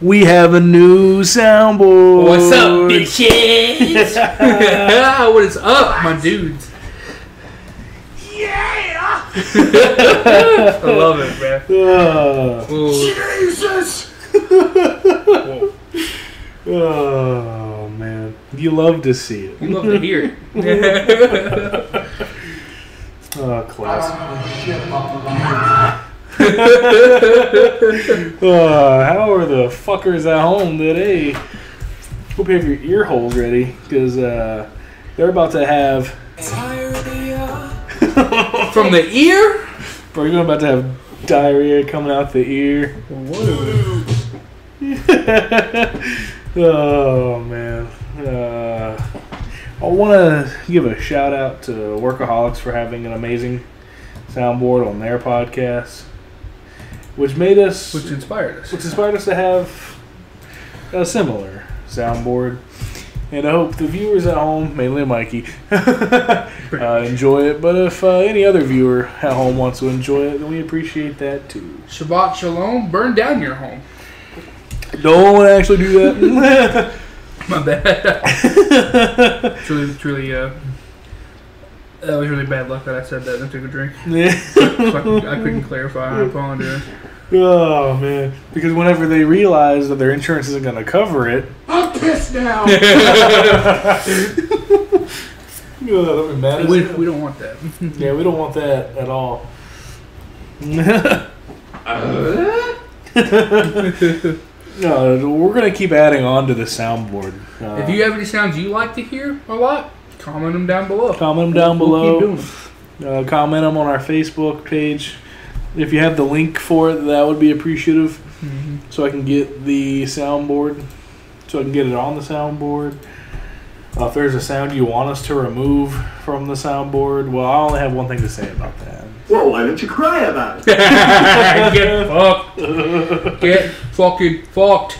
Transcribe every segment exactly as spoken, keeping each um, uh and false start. We have a new soundboard. What's up, bitches? What is up, my dudes? Yeah! I love it, bro. Oh. Jesus! Oh, man. You love to see it. You love to hear it. Oh, classic. uh, how are the fuckers at home today? Hope you have your ear holes ready, because uh, they're about to have from the ear. Bro, you're about to have diarrhea coming out the ear. Oh man! Uh, I want to give a shout out to Workaholics for having an amazing soundboard on their podcast. Which made us... Which inspired us. Which inspired us to have a similar soundboard. And I hope the viewers at home, mainly Mikey, uh, enjoy it. But if uh, any other viewer at home wants to enjoy it, then we appreciate that too. Shabbat shalom, burn down your home. Don't want to actually do that. My bad. Truly, truly... Uh, that was really bad luck that I said that and took a drink. Yeah. So I, I couldn't clarify. I apologize. Oh, man. Because whenever they realize that their insurance isn't going to cover it... I'm pissed now! Oh, that'll be mad. We, we don't want that. Yeah, we don't want that at all. uh. No, we're going to keep adding on to the soundboard. Uh, if you have any sounds you like to hear a lot... Comment them down below. Comment them down below. We'll keep doing it. Uh, comment them on our Facebook page. If you have the link for it, that would be appreciative. Mm-hmm. So I can get the soundboard. So I can get it on the soundboard. Uh, if there's a sound you want us to remove from the soundboard, well, I only have one thing to say about that. Well, why don't you cry about it? Get fucked. Get fucking fucked.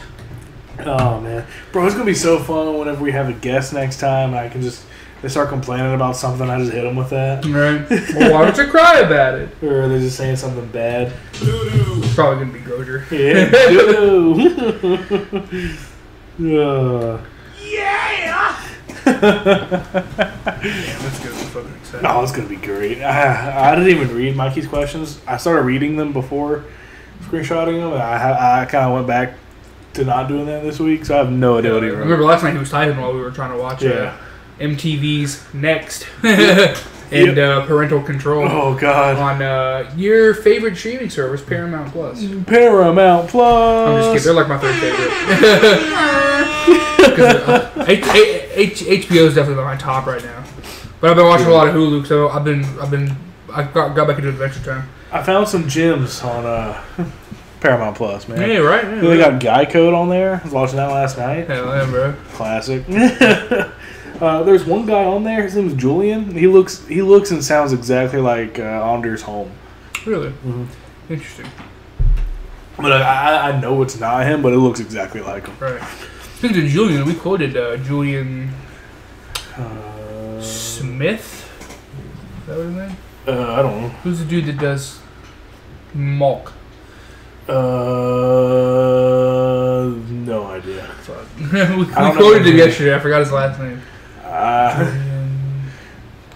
Oh, man. Bro, it's going to be so fun whenever we have a guest next time. I can just... They start complaining about something, I just hit them with that. Right. Well, why don't you cry about it? Or they're just saying something bad. It's probably going to be Groger. Yeah. uh. Yeah! Damn, that's going to be fucking exciting. Oh, it's going to be great. I, I didn't even read Mikey's questions. I started reading them before screenshotting them. I, I kind of went back to not doing that this week, so I have no idea what he wrote. Remember last night he was typing while we were trying to watch it. Yeah. Uh, M T V's Next and yep. uh, Parental Control. Oh God! On uh, your favorite streaming service, Paramount Plus. Paramount Plus. I'm just kidding. They're like my third favorite. uh, H- H- H- HBO is definitely my top right now. But I've been watching a lot of Hulu, so I've been, I've been, I got, got back into Adventure Time. I found some gems on uh, Paramount Plus, man. Yeah, right. Yeah, they right. got Guy Code on there. I was watching that last night. Hell yeah, bro. Classic. Uh, there's one guy on there. His name is Julian. He looks, he looks and sounds exactly like uh, Anders Holm. Really? Mm-hmm. Interesting. But I, I, I know it's not him, but it looks exactly like him. Right. Speaking of Julian, we quoted uh, Julian uh, Smith. Is that what his name? Uh, I don't know. Who's the dude that does Malk? Uh, no idea. we I we quoted him yesterday. I forgot his last name. Uh,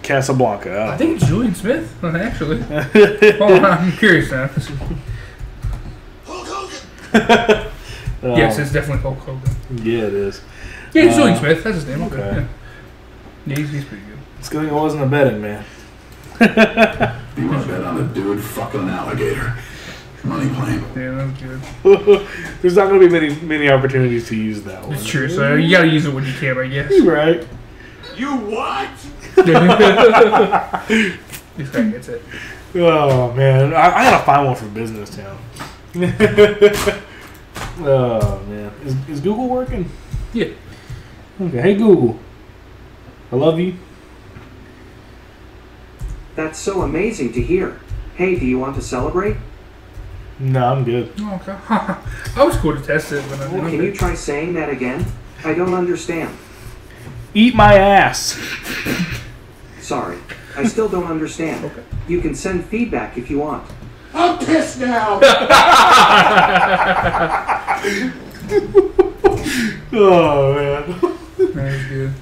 Casablanca. I, I think it's Julian Smith, actually. Hold on, I'm curious now. Hulk Hogan! um, yes, it's definitely Hulk Hogan. Yeah, it is. Yeah, it's uh, Julian Smith. That's his name. Okay. okay. Yeah, yeah he's, he's pretty good. It's good I wasn't a betting man. You want to bet on a dude fucking an alligator. Money plane. Yeah, that's good. There's not going to be many many opportunities to use that one. It's true, so you got to use it when you can, I guess. You're right. You what? This guy gets it. Oh, man. I, I got to find one for Business Town. Oh, man. Is, is Google working? Yeah. Okay. Hey, Google. I love you. That's so amazing to hear. Hey, do you want to celebrate? No, I'm good. Oh, okay. I was cool to test it. But I well, can it. You try saying that again? I don't understand. Eat my ass. Sorry. I still don't understand. Okay. You can send feedback if you want. I'm pissed now. Oh, man. That was good.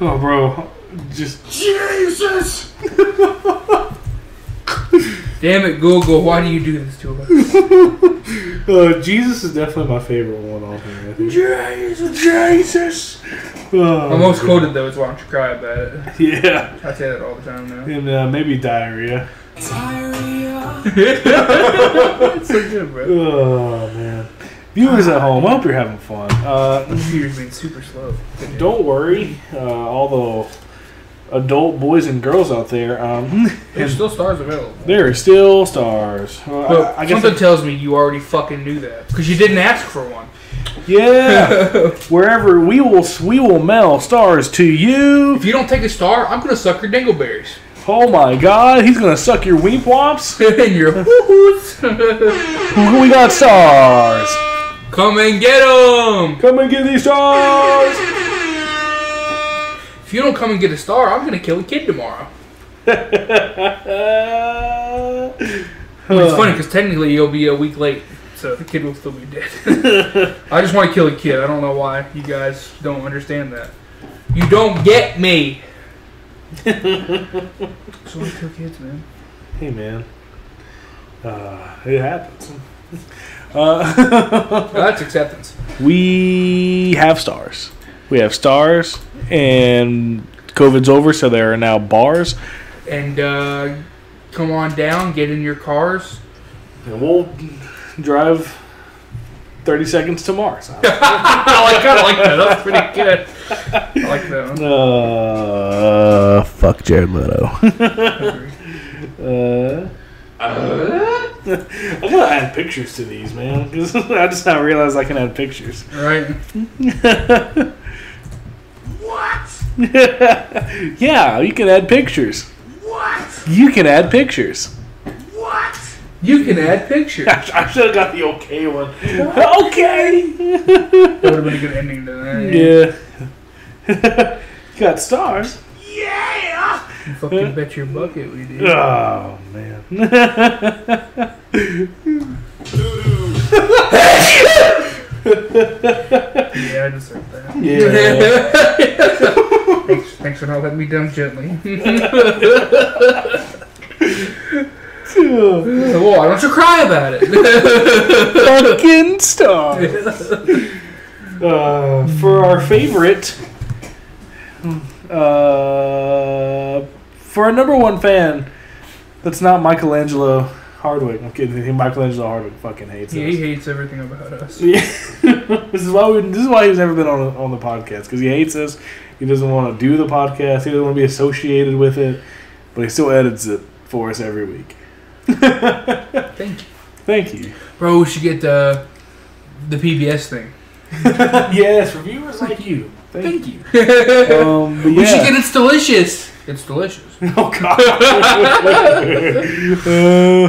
Oh, bro. Just... Jesus! Damn it, Google. Why do you do this to us? uh, Jesus is definitely my favorite one off here. I think. Jesus! Jesus! Oh, I most quoted, though, is Why Don't You Cry About It. Yeah. I say that all the time now. And uh, maybe Diarrhea. Diarrhea. It's so good, bro. Oh, man. Viewers at home, I hope you're having fun. Uh, You're being super slow. Don't worry, uh, all the adult boys and girls out there. Um, There's still stars available. There are still stars. Uh, but I, I something guess I, tells me you already fucking knew that because you didn't ask for one. Yeah. Wherever we will, we will mail stars to you. If you don't take a star, I'm gonna suck your dingleberries. Oh my God, he's gonna suck your weep wops and your hoo-hoos. We got stars. Come and get them! Come and get these stars! If you don't come and get a star, I'm going to kill a kid tomorrow. I mean, it's funny, because technically you'll be a week late, so the kid will still be dead. I just want to kill a kid. I don't know why you guys don't understand that. You don't get me! I just want to kill kids, man. Hey, man. Uh, it happens. Uh, that's acceptance. We have stars. We have stars, and COVID's over, so there are now bars. And uh, come on down, get in your cars, and we'll drive thirty seconds to Mars. I like that. I like that. That's pretty good. I like that one. Uh, fuck Jared Leto. uh. Uh, I gotta add pictures to these, man. I just now realized I can add pictures. Right. What? Yeah, you can add pictures. What? You can add pictures. What? You can add pictures. I, I should have got the okay one. Okay! That would have been a good ending to that. Yeah. You got stars. Yeah! You fucking bet your bucket we did. Oh, man. Yeah, I deserve that. Yeah. thanks, thanks for not letting me down gently. Well, why don't you cry about it? Fucking stars. Uh, for our favorite... Uh, for a number one fan, that's not Michelangelo Hardwick. I'm kidding. Michelangelo Hardwick fucking hates yeah, us. Yeah, he hates everything about us. Yeah. This is why we, this is why he's never been on a, on the podcast, because he hates us. He doesn't want to do the podcast. He doesn't want to be associated with it. But he still edits it for us every week. Thank you. Thank you, bro. We should get the the P B S thing. Yes, for viewers like you. Thank, Thank you. you. um, we yeah. should get It's Delicious. It's delicious. Oh, God. uh,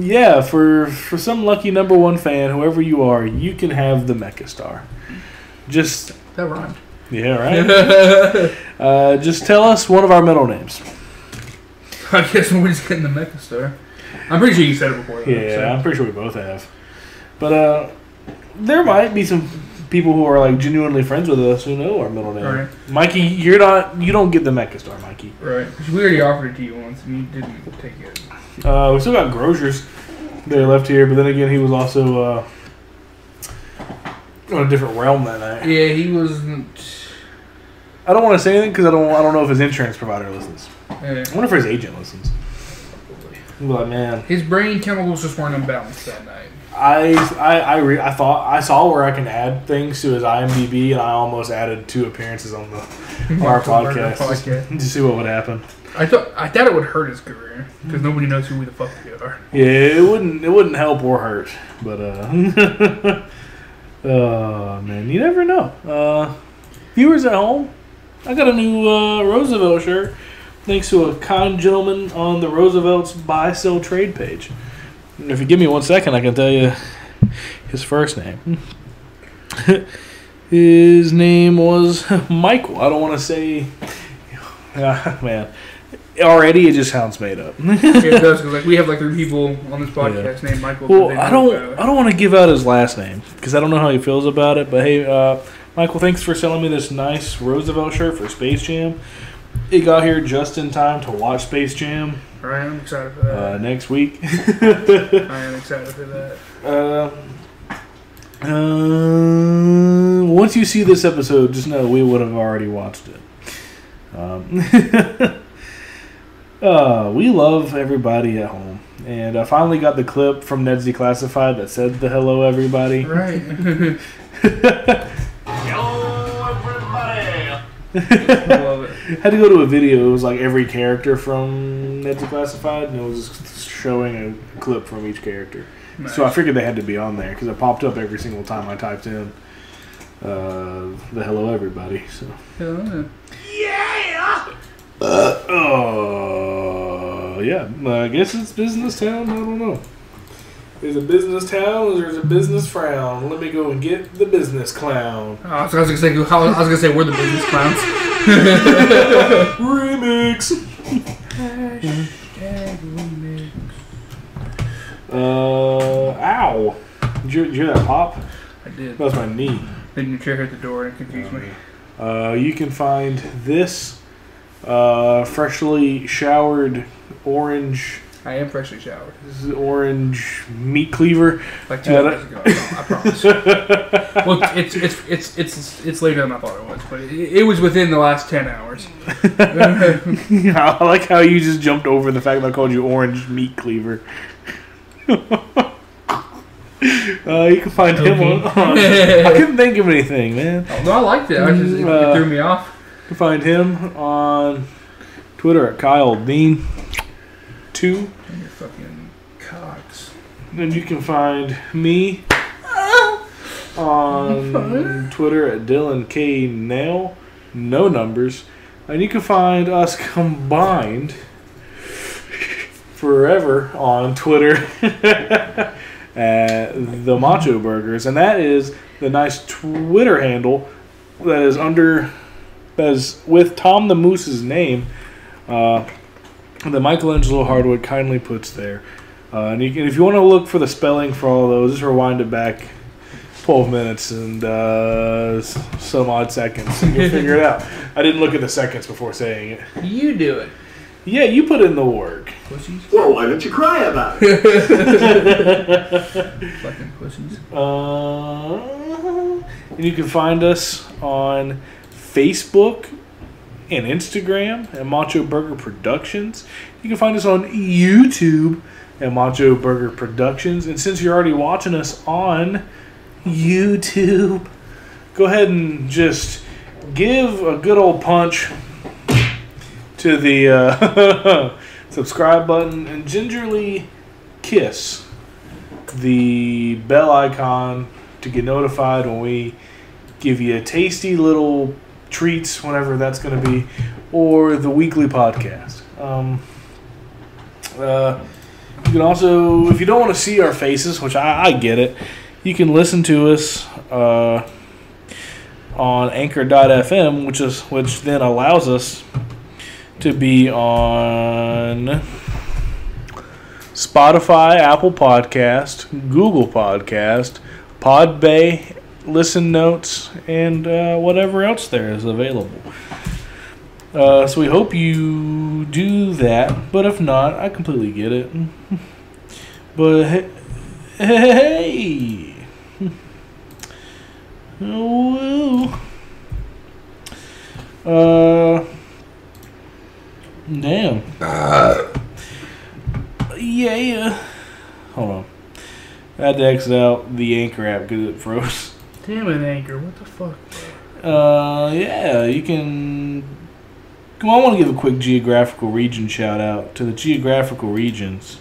yeah, for for some lucky number one fan, whoever you are, you can have the Mecha Star. Just... That rhymed. Yeah, right? uh, just tell us one of our middle names. I guess we're just getting the Mecha Star. I'm pretty sure you said it before. Though, yeah, so. I'm pretty sure we both have. But uh, there might be some... people who are like genuinely friends with us who know our middle name. Right. Mikey, you're not. You don't get the Mecha Star, Mikey. Right. Because we already offered it to you once, and you didn't take it. Uh, we still got Grocers that are left here, but then again, he was also uh, on a different realm that night. Yeah, he wasn't. I don't want to say anything because I don't. I don't know if his insurance provider listens. Yeah. I wonder if his agent listens. Probably. I'm like, man, his brain chemicals just weren't unbalanced that night. I I I, re- I thought I saw where I can add things to his IMDb, and I almost added two appearances on the on our podcast, podcast just to see what would happen. I thought I thought it would hurt his career because nobody knows who we the fuck we are. Yeah, it wouldn't it wouldn't help or hurt, but uh, oh man, you never know. Uh, viewers at home, I got a new uh, Roosevelt shirt thanks to a kind gentleman on the Roosevelt's buy sell trade page. If you give me one second, I can tell you his first name. His name was Michael. I don't want to say... Uh, man. Already, it just sounds made up. It does, because like we have like three people on this podcast yeah. named Michael. Well, I don't, uh, I don't want to give out his last name because I don't know how he feels about it. But hey, uh, Michael, thanks for selling me this nice Roosevelt shirt for Space Jam. It got here just in time to watch Space Jam. Right, I'm excited for that. Uh, next week. I am excited for that. Uh, uh, once you see this episode, just know we would have already watched it. Um. Uh, we love everybody at home. And I finally got the clip from Ned's Declassified that said the hello, everybody. Right. Hello, everybody. I love it. Had to go to a video. It was like every character from Ned's Declassified, and it was just showing a clip from each character. Nice. So I figured they had to be on there because it popped up every single time I typed in uh, the hello, everybody. So. Hello. Yeah! Oh uh, uh, yeah, I guess it's business town. I don't know. There's a business town, or there's a business frown. Let me go and get the business clown. Oh, I was gonna say, I was gonna say we're the business clowns. Remix. Hashtag remix. Uh, ow! Did you, did you hear that pop? I did. That was my knee. Then your chair hit the door and confused um, me. Uh, you can find this. Uh, freshly showered orange. I am freshly showered. This is orange meat cleaver. Like two hours ago, I promise. Well, it's it's it's it's it's later than I thought it was, but it, it was within the last ten hours. I like how you just jumped over the fact that I called you orange meat cleaver. Uh, you can find okay. him on. on I couldn't think of anything, man. Oh, no, I liked it. I just it uh, threw me off. You can find him on Twitter at Kyle Dean two. And your fucking cocks. Then you can find me on Twitter at Dylan K Nail. No numbers. And you can find us combined forever on Twitter at The Macho Burgers. And that is the nice Twitter handle that is under... That is with Tom the Moose's name uh, that Michelangelo Hardwick kindly puts there. Uh, and you can, if you want to look for the spelling for all those, just rewind it back twelve minutes and uh, some odd seconds, and you'll figure it out. I didn't look at the seconds before saying it. You do it. Yeah, you put in the work. Pussies. Well, why don't you cry about it? Fucking pussies. Uh, and you can find us on... Facebook and Instagram at Macho Burger Productions. You can find us on YouTube at Macho Burger Productions. And since you're already watching us on YouTube, go ahead and just give a good old punch to the uh, subscribe button and gingerly kiss the bell icon to get notified when we give you a tasty little... treats, whenever that's going to be, or the weekly podcast. Um, uh, you can also, if you don't want to see our faces, which I, I get it, you can listen to us uh, on Anchor dot F M, which is which then allows us to be on Spotify, Apple Podcast, Google Podcast, Podbay. Listen notes, and uh, whatever else there is available. Uh, so we hope you do that, but if not, I completely get it. But hey, hey, hey. Oh, well. Uh, damn. Uh. Yeah. Hold on. I had to exit out the Anchor app because it froze. Damn it, Anchor. What the fuck? Uh, yeah, you can... Come on, I want to give a quick geographical region shout-out to the geographical regions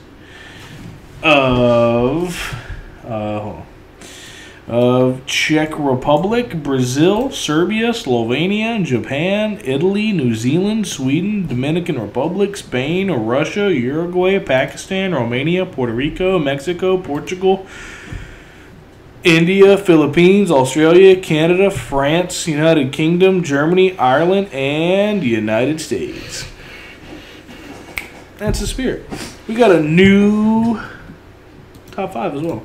of... Uh, hold on. Of Czech Republic, Brazil, Serbia, Slovenia, Japan, Italy, New Zealand, Sweden, Dominican Republic, Spain, Russia, Uruguay, Pakistan, Romania, Puerto Rico, Mexico, Portugal... India, Philippines, Australia, Canada, France, United Kingdom, Germany, Ireland, and the United States. That's the spirit. We got a new top five as well.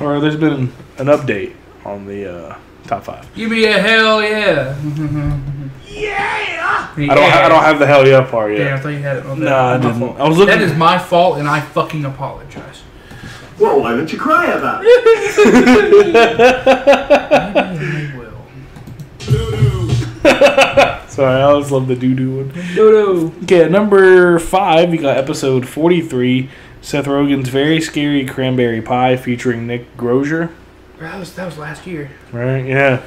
Or there's been an update on the uh, top five. Give me a hell yeah. Yeah! I don't, I don't have the hell yeah part yet. Yeah, I thought you had it on that. Nah, I didn't. I was looking. That is my fault, and I fucking apologize. Well, why don't you cry about it? I will. Doo-doo. Sorry, I always love the doo-doo one. Doo-doo. Okay, number five, we got episode forty-three, Seth Rogen's Very Scary Cranberry Pie featuring Nick Grosier. That was, that was last year. Right, yeah.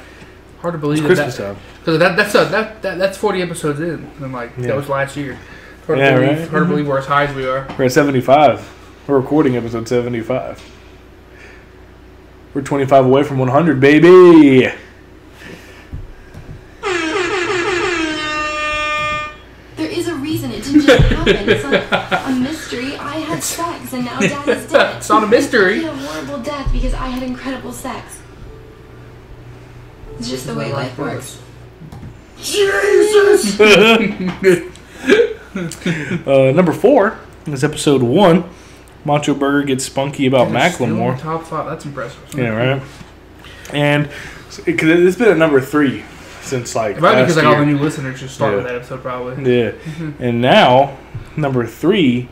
Hard to believe it's that. Christmas that, time. Because that, that's, that, that, that's forty episodes in. And I'm like, yeah. That was last year. Hard, yeah, to believe, right? Hard to believe we're as high as we are. We're at seventy-five. We're recording episode seventy-five. We're twenty-five away from one hundred, baby. There is a reason it didn't just happen. It's like a mystery. I had sex and now Dad is dead. It's not a mystery. I had a horrible death because I had incredible sex. It's just the way life works. Jesus! uh, number four is episode one. Macho Burger gets spunky about Macklemore. Top five. That's impressive. Yeah, right. And because it's been at number three since like right because like all the new listeners just started yeah. that episode probably. Yeah. Mm-hmm. And now number three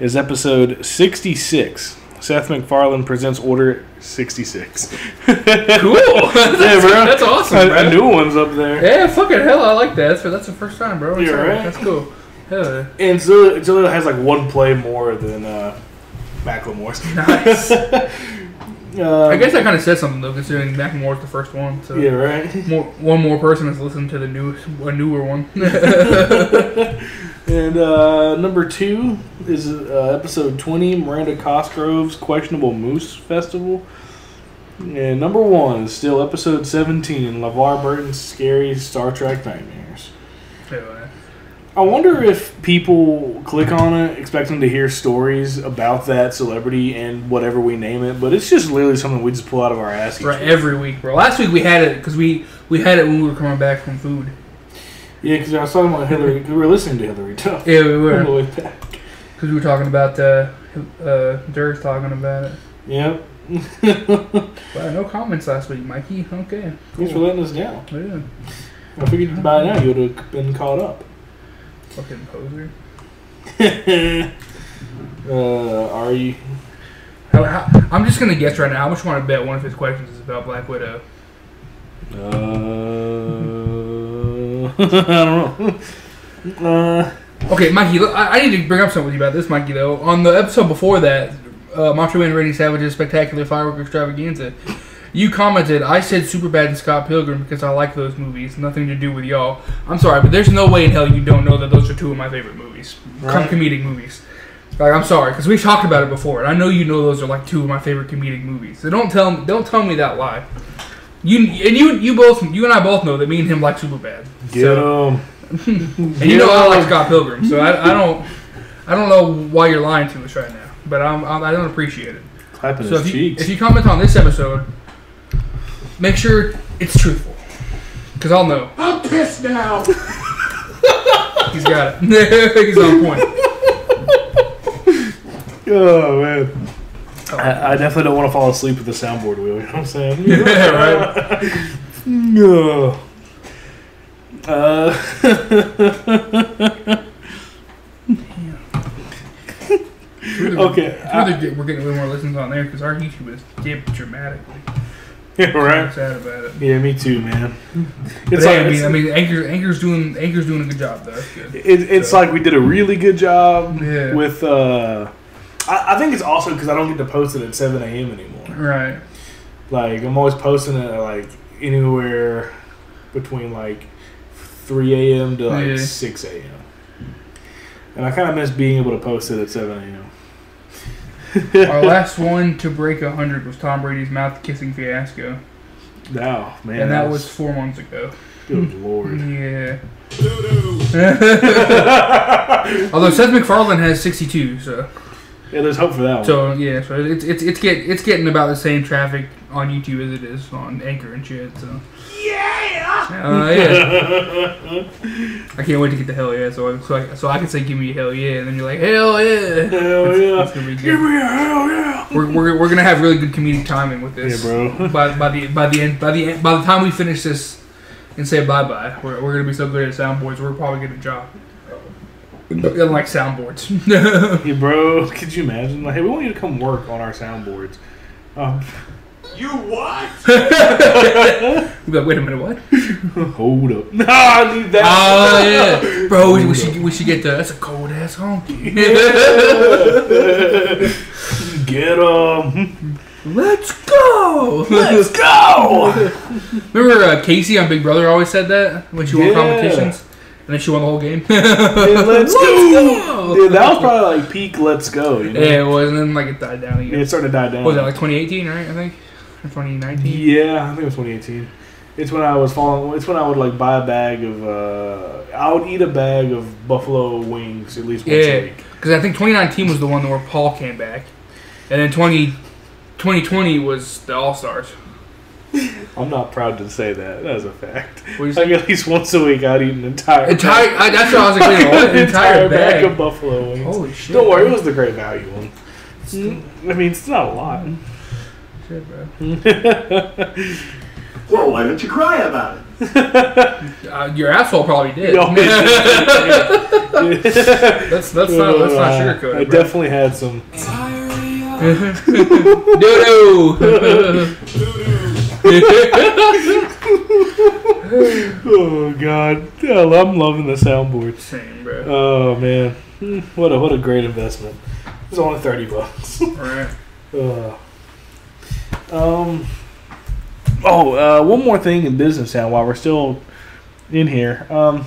is episode sixty-six. Seth MacFarlane presents Order sixty-six. Cool. That's, yeah, bro. That's awesome. Bro. A, a new one's up there. Yeah, fucking hell, I like that. That's, that's the first time, bro. Yeah, right. That's cool. Hell yeah. And Zilla, Zilla has like one play more than. Uh, Macklemore's. Nice. um, I guess that kind of says something though, considering Macklemore's the first one. So yeah, right. More, one more person has listened to the new, a newer one. And uh, number two is uh, episode twenty, Miranda Cosgrove's Questionable Moose Festival. And number one is still episode seventeen, LeVar Burton's Scary Star Trek Nightmares. Anyway. I wonder if people click on it expecting to hear stories about that celebrity and whatever we name it, but it's just literally something we just pull out of our ass. Right, every week, bro. Last week we had it because we, we had it when we were coming back from food. Yeah, because I was talking about Hillary. We were listening to Hillary Duff. Yeah, we were. Because we were talking about uh, uh, Durst talking about it. Yep. Well, no comments last week, Mikey. Okay. Cool. Thanks for letting us down. Yeah. I figured by now you would have been caught up. Fucking poser. uh, are you? How, how, I'm just gonna guess right now. How much you want to bet one of his questions is about Black Widow? Uh, I don't know. Uh, okay, Mikey. Look, I, I need to bring up something with you about this, Mikey. Though on the episode before that, uh, Macho Man Randy Savage's Spectacular Firework Extravaganza, you commented, I said Superbad and Scott Pilgrim because I like those movies. Nothing to do with y'all. I'm sorry, but there's no way in hell you don't know that those are two of my favorite movies. Right. Comedic movies. Like, I'm sorry, because we've talked about it before, and I know you know those are like two of my favorite comedic movies. So don't tell don't tell me that lie. You and you you both you and I both know that me and him like Superbad. Get so, him. And Get you know him. I like Scott Pilgrim, so I, I don't I don't know why you're lying to us right now, but I'm, I'm, I don't appreciate it. Clapping so his if cheeks. You, if you comment on this episode. Make sure it's truthful. Because I'll know. I'm pissed now. He's got it. He's on point. Oh, man. Oh. I, I definitely don't want to fall asleep with the soundboard wheel. You know what I'm saying? Yeah, right? No. Uh. Really, okay. Really I, we're getting way more listens on there because our YouTube is dipped dramatically. Yeah, right. I'm sad about it. Yeah, me too, man. It's hey, like, I mean, I mean, Anchor, Anchor's doing, Anchor's doing a good job though. That's good. It, it's so. Like we did a really good job yeah. with. Uh, I, I think it's also because I don't get to post it at seven a.m. anymore. Right. Like I'm always posting it at like anywhere between like three a.m. to like yeah. six a.m. And I kind of miss being able to post it at seven a.m. Our last one to break one hundred was Tom Brady's mouth-kissing fiasco. Oh, man. And that was, was four months ago. Good Lord. Yeah. Although Seth MacFarlane has sixty-two, so... Yeah, there's hope for that one. So, yeah, so it's it's it's, get, it's getting about the same traffic on YouTube as it is on Anchor and shit, so... Yeah! Oh, yeah. I can't wait to get the hell yeah, so I, so I, so I can say give me a hell yeah, and then you're like, hell yeah. Hell yeah. It's, it's gonna be good. Give me a hell yeah. We're, we're, we're going to have really good comedic timing with this. Yeah, bro. By, by, the, by, the end, by, the end, by the time we finish this and say bye-bye, we're, we're going to be so good at soundboards, we're probably going to drop. Like soundboards. Yeah, bro. Could you imagine? Like, hey, we want you to come work on our soundboards. Um, you what? You're like, wait a minute, what? Hold up. Nah, I need that. Oh, yeah. Bro, we, we, should, we should get the, that's a cold-ass honky. Yeah. Get him. Let's go. Let's go. Remember uh, Casey on Big Brother always said that when she yeah. won competitions? And then she won the whole game. Dude, let's, let's go! go. Dude, that was probably like peak let's go. You know? Yeah, it was. And then like it died down again. Yeah, it started to die down. What was that, like twenty eighteen, right? I think? Or twenty nineteen? Yeah, I think it was twenty eighteen. It's when I was following, it's when I would like buy a bag of, uh, I would eat a bag of buffalo wings at least once yeah, a week. Because I think twenty nineteen was the one where Paul came back. And then twenty twenty was the All-Stars. I'm not proud to say that. That is a fact. Like at least once a week, I'd eat an entire entire. Bag. I, that's what I was like. An entire, entire bag. bag of buffalo wings. Holy shit! Don't worry, it was the great value one. Still, I mean, it's not a lot. Shit, bro. Well, why don't you cry about it? Uh, your asshole probably did. that's that's not that's not sugarcoated. I bro. Definitely had some. Doo doo. Oh god, I'm loving the soundboard. Same, bro. Oh man, what a what a great investment. It's only thirty bucks. Right. Uh, um. Oh, uh, one more thing in business now. While we're still in here, um,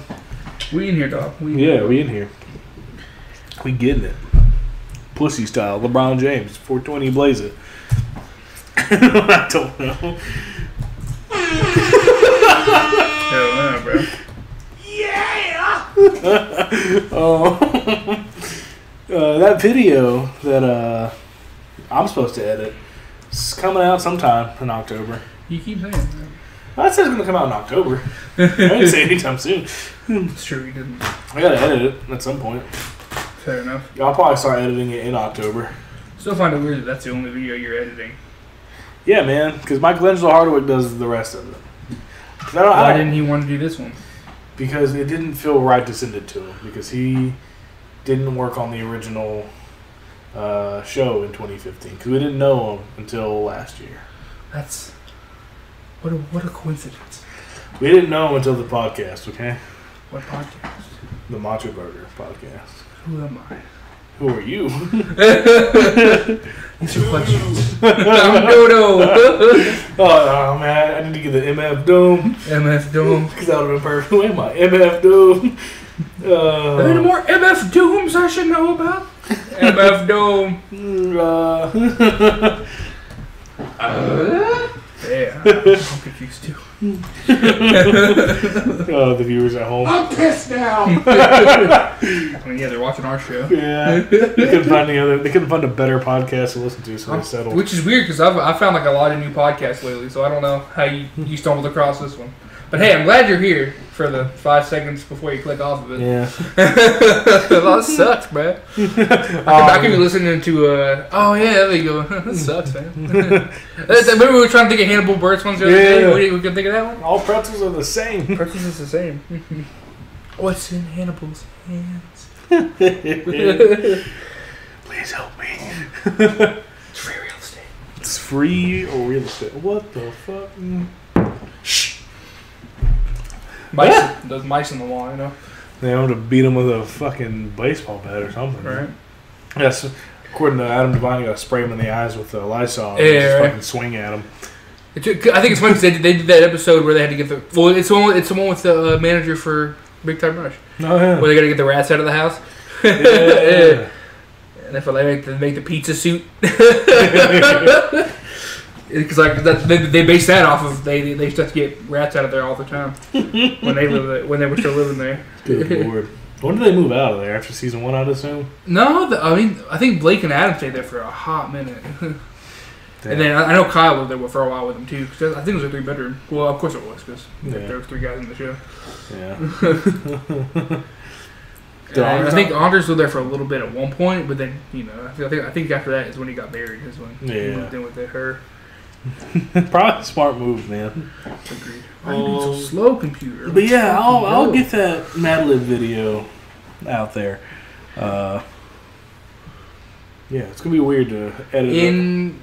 we in here, dog. We in yeah, here. we in here. We getting it, pussy style. LeBron James, four twenty blazer. I don't know. Hell no, bro. Yeah! Oh. uh, that video that uh, I'm supposed to edit is coming out sometime in October. You keep saying that. I said it's going to come out in October. I didn't say anytime soon. It's true, you didn't. I got to edit it at some point. Fair enough. Yeah, I'll probably start editing it in October. Still find it weird that that's the only video you're editing. Yeah, man, because Michelangelo Hardwick does the rest of it. I don't, Why I didn't he want to do this one? Because it didn't feel right to send it to him, because he didn't work on the original uh, show in twenty fifteen, because we didn't know him until last year. That's... What a, what a coincidence. We didn't know him until the podcast, okay? What podcast? The Macho Burger podcast. Who am I? Who are you? These are questions. I'm Dodo. Oh, oh, man. I need to get the M F Doom. M F Doom. Because that would have been perfect. Who am I? M F Doom. Uh, are there any more M F Dooms I should know about? M F Doom. Uh, uh, yeah. I'm confused too. Oh, the viewers at home. I'm pissed now. I mean, yeah, they're watching our show. Yeah, they couldn't find any other. They couldn't find a better podcast to listen to, so I'm, they settled. Which is weird because I've I found like a lot of new podcasts lately, so I don't know how you, you stumbled across this one. But hey, I'm glad you're here for the five seconds before you click off of it. Yeah, that sucks, man. I could, um, I could be listening to. Uh, oh yeah, there you go. That sucks, man. Remember we were trying to think of Hannibal Burt's ones the other yeah, day. We, we could think of that one. All pretzels are the same. Pretzels is the same. What's in Hannibal's hands? Please help me. It's free real estate. It's free real estate. What the fuck? Shh. Mice, yeah. Those mice in the wall, you know. They want to beat them with a fucking baseball bat or something. Right. Yes. Yeah, so according to Adam Devine, you got to spray them in the eyes with the Lysol and yeah, just right. fucking swing at them. It took, I think it's funny because they, they did that episode where they had to get the. Well, it's the one, it's the one with the uh, manager for Big Time Rush. Oh, yeah. Where they got to get the rats out of the house. Yeah. Yeah. And if they make the, make the pizza suit. Because like that, they, they base that off of they they used to get rats out of there all the time when they live when they were still living there. Good lord! When did they move out of there? After season one, I'd assume. No, the, I mean I think Blake and Adam stayed there for a hot minute. Yeah. And then I, I know Kyle lived there for a while with him too. Cause I think it was a three bedroom. Well, of course it was, because yeah. there was three guys in the show. Yeah. I, I think Anders lived there for a little bit at one point, but then you know, I think I think after that is when he got married. Is when yeah. he moved in with her. Probably a smart move, man. Agreed. Oh, um, slow computer. But yeah, I'll I'll get that Madlib video out there. Uh, yeah, it's gonna be weird to edit in. Up.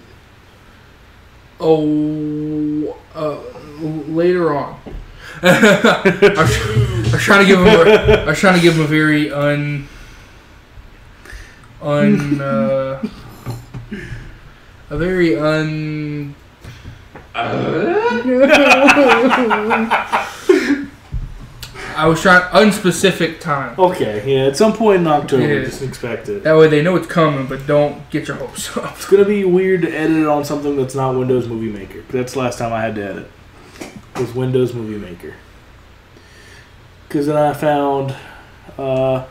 Oh, uh, later on. I'm, I'm trying to give him. A, I'm trying to give him a very un, un, uh, a very un. Uh. I was trying unspecific time. Okay, yeah, at some point in October, yeah. just expect it. That way they know it's coming, but don't get your hopes up. It's gonna be weird to edit on something that's not Windows Movie Maker. That's the last time I had to edit. Was Windows Movie Maker. Because then I found uh,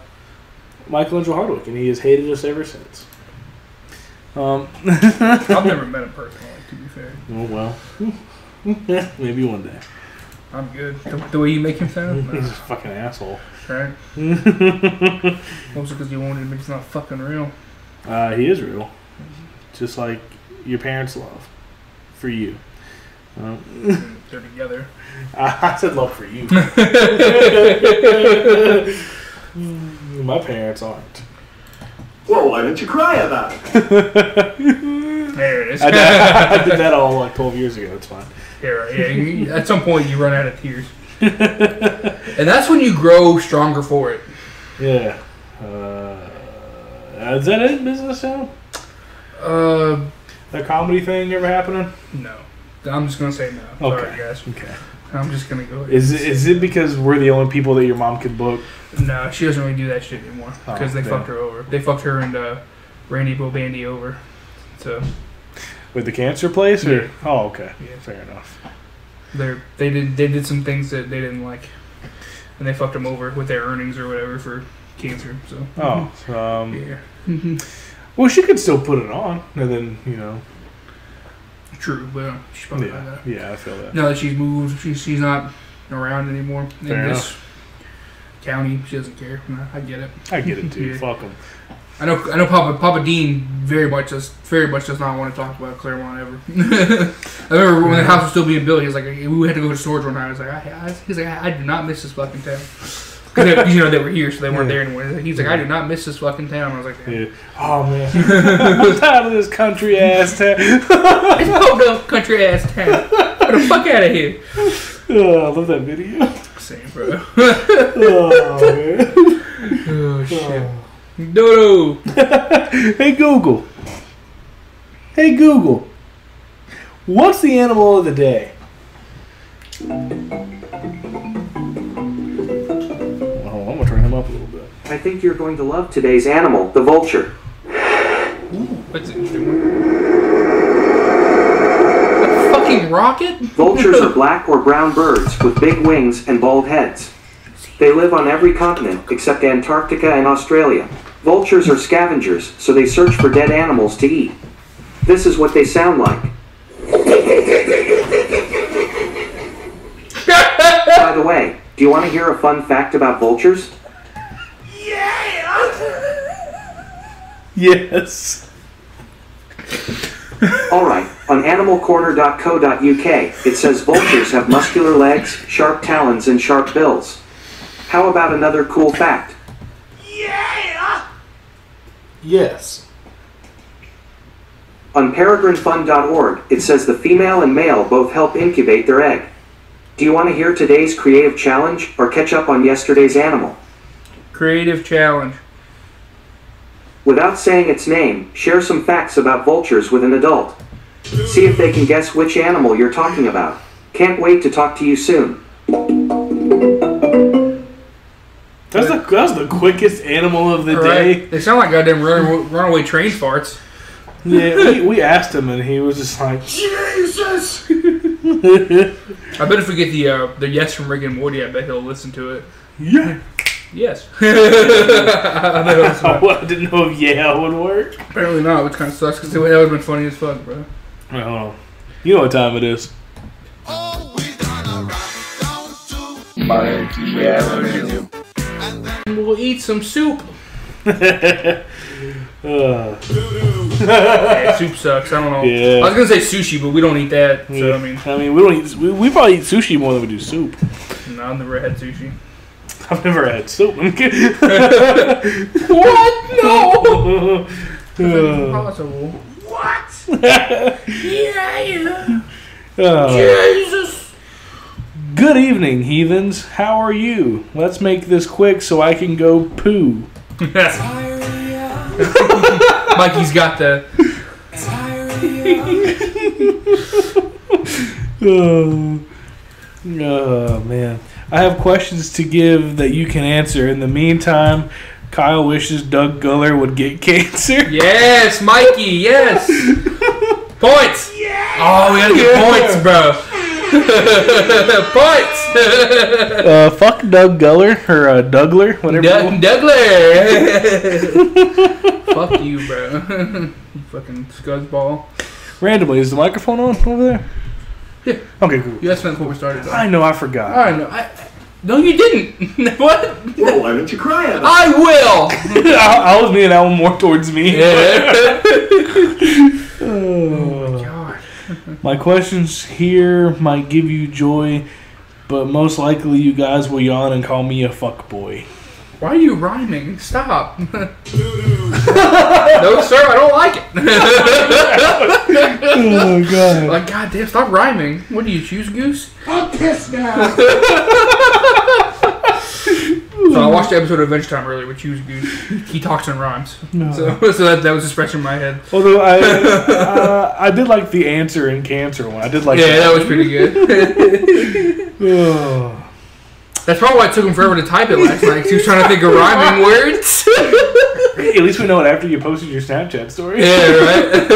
Michelangelo Hardwick, and he has hated us ever since. Um, I've never met him personally, to be fair. Oh, well. Maybe one day. I'm good. The, the way you make him sound? No. He's a fucking asshole. Right? Mostly because you wanted him, but he's not fucking real. Uh, he is real. Just like your parents' love for you. Um, They're together. I said love for you. My parents aren't. Well, why don't you cry about it? There it is. I did, I did that all like twelve years ago. It's fine. Yeah, yeah. You, at some point, you run out of tears, and that's when you grow stronger for it. Yeah. Uh, is that it? Business now? Uh, that comedy thing ever happening? No. I'm just going to say no. Okay. Sorry, guys. Okay. I'm just going to go ahead. Is it, is it because we're the only people that your mom could book? No, she doesn't really do that shit anymore because oh, they damn. fucked her over. They fucked her and uh, Randy Bobandy over. So. With the cancer place? Yeah. Or? Oh, okay. Yeah. Fair enough. They're, they did they did some things that they didn't like, and they fucked them over with their earnings or whatever for cancer. So. Oh. Um, yeah. Well, she could still put it on, and then, you know. True, but she's probably yeah, not that. Yeah, I feel that. Now that she's moved, she's, she's not around anymore Fair in this enough. county. She doesn't care. No, I get it. I get it, too. Yeah. Fuck them. I know I know. Papa Papa Dean very much does, very much does not want to talk about Claremont ever. I remember when the house was still being built, he was like, we had to go to storage one night. I was like, I, I, he's like, I, I do not miss this fucking town. Because, you know, they were here, so they weren't there anymore. He's like, I do not miss this fucking town. I was like, yeah. Oh, man. I'm tired of this country-ass town. It's pumped up country-ass town. Get the fuck out of here. Oh, I love that video. Same, bro. Oh, man. Oh, shit. No, no. Hey, Google. Hey, Google. What's the animal of the day? Up a little bit. I think you're going to love today's animal, the vulture. Ooh, that's an interesting one. A fucking rocket? Vultures are black or brown birds with big wings and bald heads. They live on every continent except Antarctica and Australia. Vultures are scavengers, so they search for dead animals to eat. This is what they sound like. By the way, do you want to hear a fun fact about vultures? Yes. Alright, on animal corner dot co dot U K, it says vultures have muscular legs, sharp talons, and sharp bills. How about another cool fact? Yeah! Yes. On peregrine fund dot org, it says the female and male both help incubate their egg. Do you want to hear today's creative challenge or catch up on yesterday's animal? Creative challenge. Without saying its name, share some facts about vultures with an adult. See if they can guess which animal you're talking about. Can't wait to talk to you soon. That's the, that was the quickest animal of the right. day. They sound like goddamn run, runaway train farts. Yeah, we, we asked him and he was just like, Jesus! I bet if we get the uh, the yes from Rick and Morty, I bet he'll listen to it. Yeah. Yes. I didn't know if yeah would work. Apparently not, which kind of sucks because that would have been funny as fuck, bro. Wait, hold on. You know what time it is. Oh, we gonna rock down to and then we'll eat some soup. Uh. Yeah, soup sucks. I don't know. Yeah. I was gonna say sushi, but we don't eat that. So yeah. I mean, I mean, we don't eat. We, we probably eat sushi more than we do soup. No, I've never had sushi. I've never had soup. What? No. That's impossible. What? Yeah, yeah. Oh. Jesus. Good evening, heathens. How are you? Let's make this quick so I can go poo. Mikey's got the oh. Oh man, I have questions to give that you can answer. In the meantime, Kyle wishes Doug Guller would get cancer. Yes, Mikey, yes. Points. Yeah. Oh, we gotta get yeah. points, bro. Points. uh, fuck Doug Guller or uh, Dougler, whatever. Doug Dougler. Fuck you, bro. You fucking scuzzball. Randomly, is the microphone on over there? Yeah. Okay, cool. You asked me before we started, though. I know, I forgot. I know. I, no, you didn't. What? Well, why don't you cry at us? I will! I, I was being Alan more towards me. Yeah. Oh, my God. My questions here might give you joy, but most likely you guys will yawn and call me a fuckboy. Why are you rhyming? Stop. No, sir, I don't like it. Oh, God. Like, goddamn, stop rhyming. What do you choose, Goose? I'm pissed now. So I watched the episode of Adventure Time earlier with Choose Goose. He talks in rhymes. No. So, so that, that was just fresh in my head. Although I uh, I did like the answer in cancer one. I did like yeah, that. Yeah, that was pretty good. Oh. That's probably why it took him forever to type it last night. He was trying to think of rhyming words. At least we know it after you posted your Snapchat story. Yeah, right?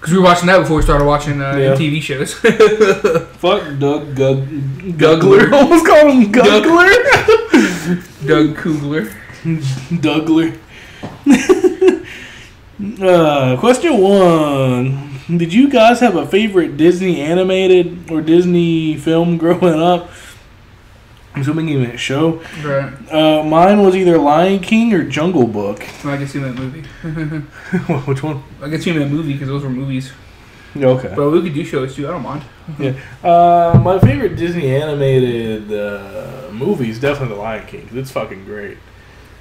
Because we were watching that before we started watching uh, yeah. M T V shows. Fuck Doug Gug- Guggler. I almost called him Guggler. Doug Kugler. Dougler. uh, question one. Did you guys have a favorite Disney animated or Disney film growing up? I'm assuming you meant show. Right. Uh, mine was either Lion King or Jungle Book. Well, I guess you meant movie. Which one? I guess you meant movie because those were movies. Okay. But we could do shows too. I don't mind. Yeah. Uh, my favorite Disney animated uh, movie is definitely The Lion King. It's fucking great.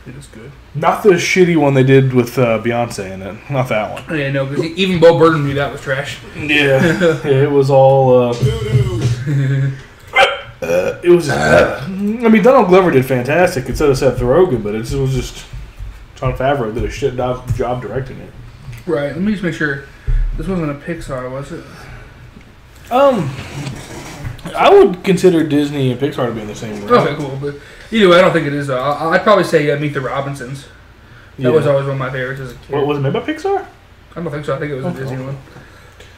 It is good. Not the shitty one they did with uh, Beyonce in it. Not that one. Oh, yeah, no. Because even Bo Burnham knew that was trash. Yeah. Yeah, it was all. Uh, Uh, it was. Just, uh, I mean, Donald Glover did fantastic instead of Seth Rogen, but it was just Jon Favreau did a shit job directing it. Right. Let me just make sure this wasn't a Pixar, was it? Um, I would consider Disney and Pixar to be in the same room. Okay, cool. But either way, I don't think it is. Though. I'd probably say uh, Meet the Robinsons. That yeah. was always one of my favorites as a kid. What, was it made by Pixar? I don't think so. I think it was oh, a Disney oh. one.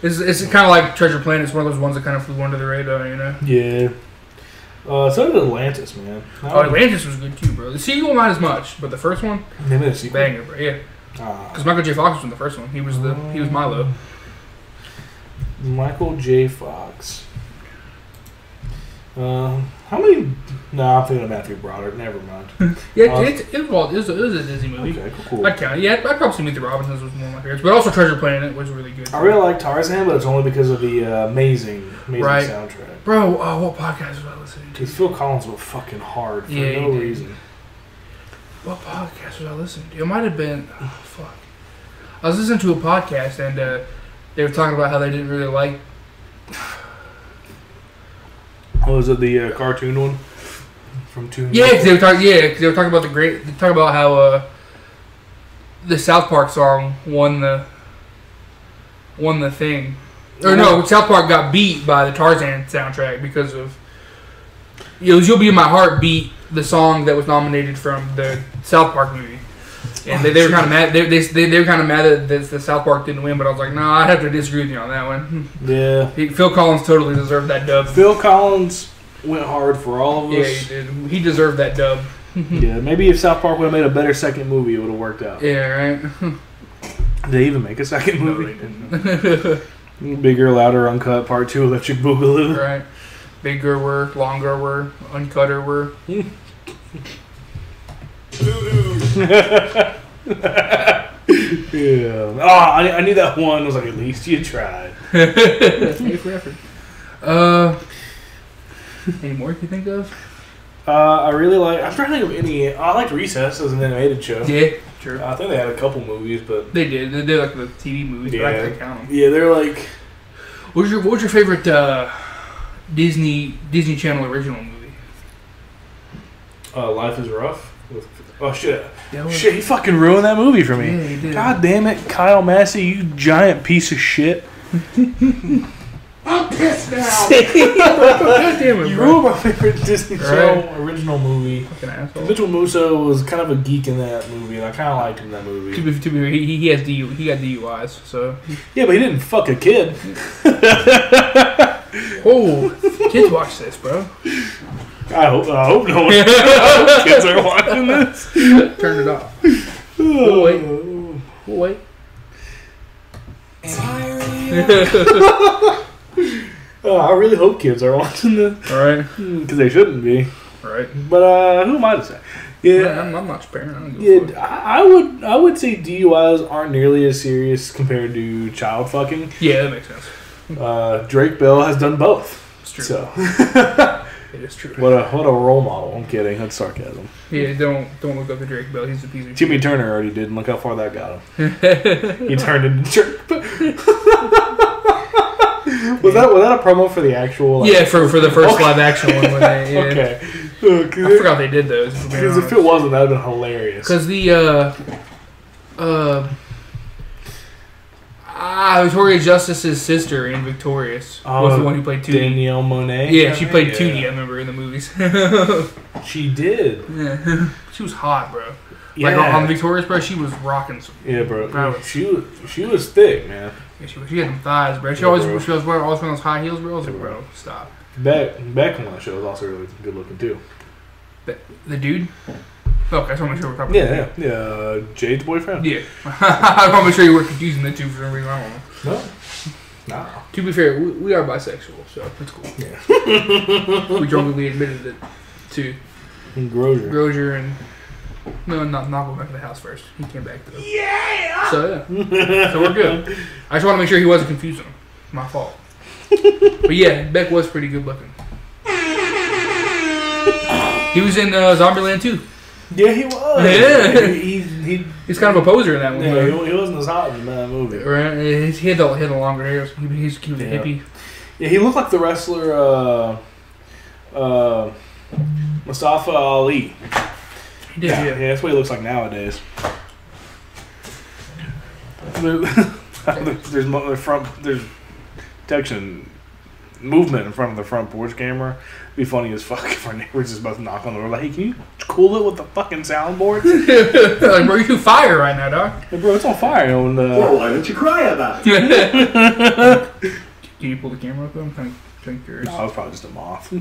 It's it's kind of like Treasure Planet. It's one of those ones that kind of flew under the radar, you know? Yeah. Uh, so did Atlantis, man. Oh, Atlantis was good too, bro. The sequel not as much, but the first one, they made a sequel. Banger, bro. Yeah, because uh, Michael J. Fox was in the first one. He was the um, he was Milo. Michael J. Fox. Uh, how many? Nah, I'm thinking of Matthew Broderick. Never mind. yeah, um, it, it, it, well, it, was a, it was a Disney movie. Okay, cool. I count. Yeah, I probably Meet the Robinsons was one of my favorites, but also Treasure Planet was really good. I really like Tarzan, but it's only because of the uh, amazing, amazing right. soundtrack. Bro, uh, what podcast was I listening to? Because Phil Collins went fucking hard for yeah, no reason. What podcast was I listening to? It might have been... Oh, fuck. I was listening to a podcast, and uh, they were talking about how they didn't really like... Oh, was it the uh, cartoon one? From Toon Yeah, because they, yeah, they were talking about the great... They were talking about how uh, the South Park song won the... Won the thing. Or no, South Park got beat by the Tarzan soundtrack because of... It was You'll Be In My Heart beat the song that was nominated from the South Park movie. And they, they were kind of mad they, they, they were kind of mad that the South Park didn't win, but I was like, no, nah, I'd have to disagree with you on that one. Yeah. He, Phil Collins totally deserved that dub. Phil Collins went hard for all of us. Yeah, he did. He deserved that dub. Yeah, maybe if South Park would have made a better second movie, it would have worked out. Yeah, right. Did they even make a second movie? No, they didn't. Bigger, louder, uncut, part two, Electric Boogaloo. Right. Bigger were, longer were, uncutter were. Yeah. Oh, I, I knew that one. I was like, at least you tried. That's made for effort. Uh, any more you can think of? Uh, I really like... I'm trying to think of any... I liked Recess as an animated show. Yeah, sure. Uh, I think they had a couple movies, but... They did. They did, like, the T V movies, yeah. But I can't count them. Yeah, they're like... What was your, what was your favorite uh, Disney Disney Channel original movie? Uh, Life is Rough. With, oh, shit. Yeah, shit, he fucking ruined that movie for me. Yeah, he did. God damn it, Kyle Massey, you giant piece of shit. I'm pissed now. God damn it, you bro. Ruined my favorite Disney Channel right. original movie. Fucking asshole. Mitchell Musso was kind of a geek in that movie, and I kind of liked him in that movie. To be, to be, he, he has D U, he got D U Is, so yeah, but he didn't fuck a kid. Oh, kids watch this, bro. I hope, I hope no one. I hope kids are watching this. Turn it off. We'll wait. We'll wait. Oh, I really hope kids are watching this. All right. Because they shouldn't be. All right. But uh, who am I to say? Yeah, yeah I'm, I'm not sparing. I don't give a fuck. I, I would. I would say D U Is aren't nearly as serious compared to child fucking. Yeah, that makes sense. Uh, Drake Bell has done both. It's true. So. It is true. What a what a role model. I'm kidding. That's sarcasm. Yeah, don't don't look up to Drake Bell. He's a piece of Timmy shit. Turner already did, and look how far that got him. He turned into Drake Bell. Was that was that a promo for the actual? Like, yeah, for for the first okay. live action one. When they, yeah. Okay. Okay. I forgot they did those. Because if it wasn't, that would have been hilarious. Because the uh, uh, Ah, Victoria Justice's sister in Victorious was oh, the one who played Tootie. Danielle Monáe? Yeah, she played yeah. Tootie, I remember, in the movies. She did. Yeah. She was hot, bro. Yeah. Like, on Victorious, bro, she was rocking. Yeah, bro. bro. She, was, she was thick, man. Yeah, she, she had them thighs, bro. She yeah, always bro. She was wearing all those high heels, bro. I was like, bro, stop. Beck, Beck on that show was also really good looking, too. The, the dude? Oh, okay, I just want to make sure we're talking about that. Yeah, yeah. Uh, Jade's boyfriend? Yeah. I want to make sure you weren't confusing the two for some reason. I don't know. No. Nah. To be fair, we, we are bisexual, so that's cool. Yeah. We jokingly admitted it to Grosjean. Grosjean and. No, not not going back to the house first. He came back though. Yeah! So, yeah. So we're good. I just want to make sure he wasn't confusing him. My fault. But yeah, Beck was pretty good looking. He was in uh, Zombieland too. Yeah, he was. Yeah, he, he, he he's kind of a poser in that movie. Yeah, he, he wasn't as hot in that movie. Right? He had the, he had the longer hair. He, he was yeah. a hippie. Yeah, he looked like the wrestler uh, uh, Mustafa Ali. He did. Yeah, yeah. yeah, that's what he looks like nowadays. There's there's front there's protection movement in front of the front porch camera. It'd be funny as fuck if our neighbors just both knock on the door like, hey, can you cool it with the fucking soundboard? Like, bro, you're on fire right now, dog. Hey, bro, it's on fire. On the... Well, why don't you cry about it? Can you pull the camera up though? I'm kind of, kind of curious. No, I was probably just a moth.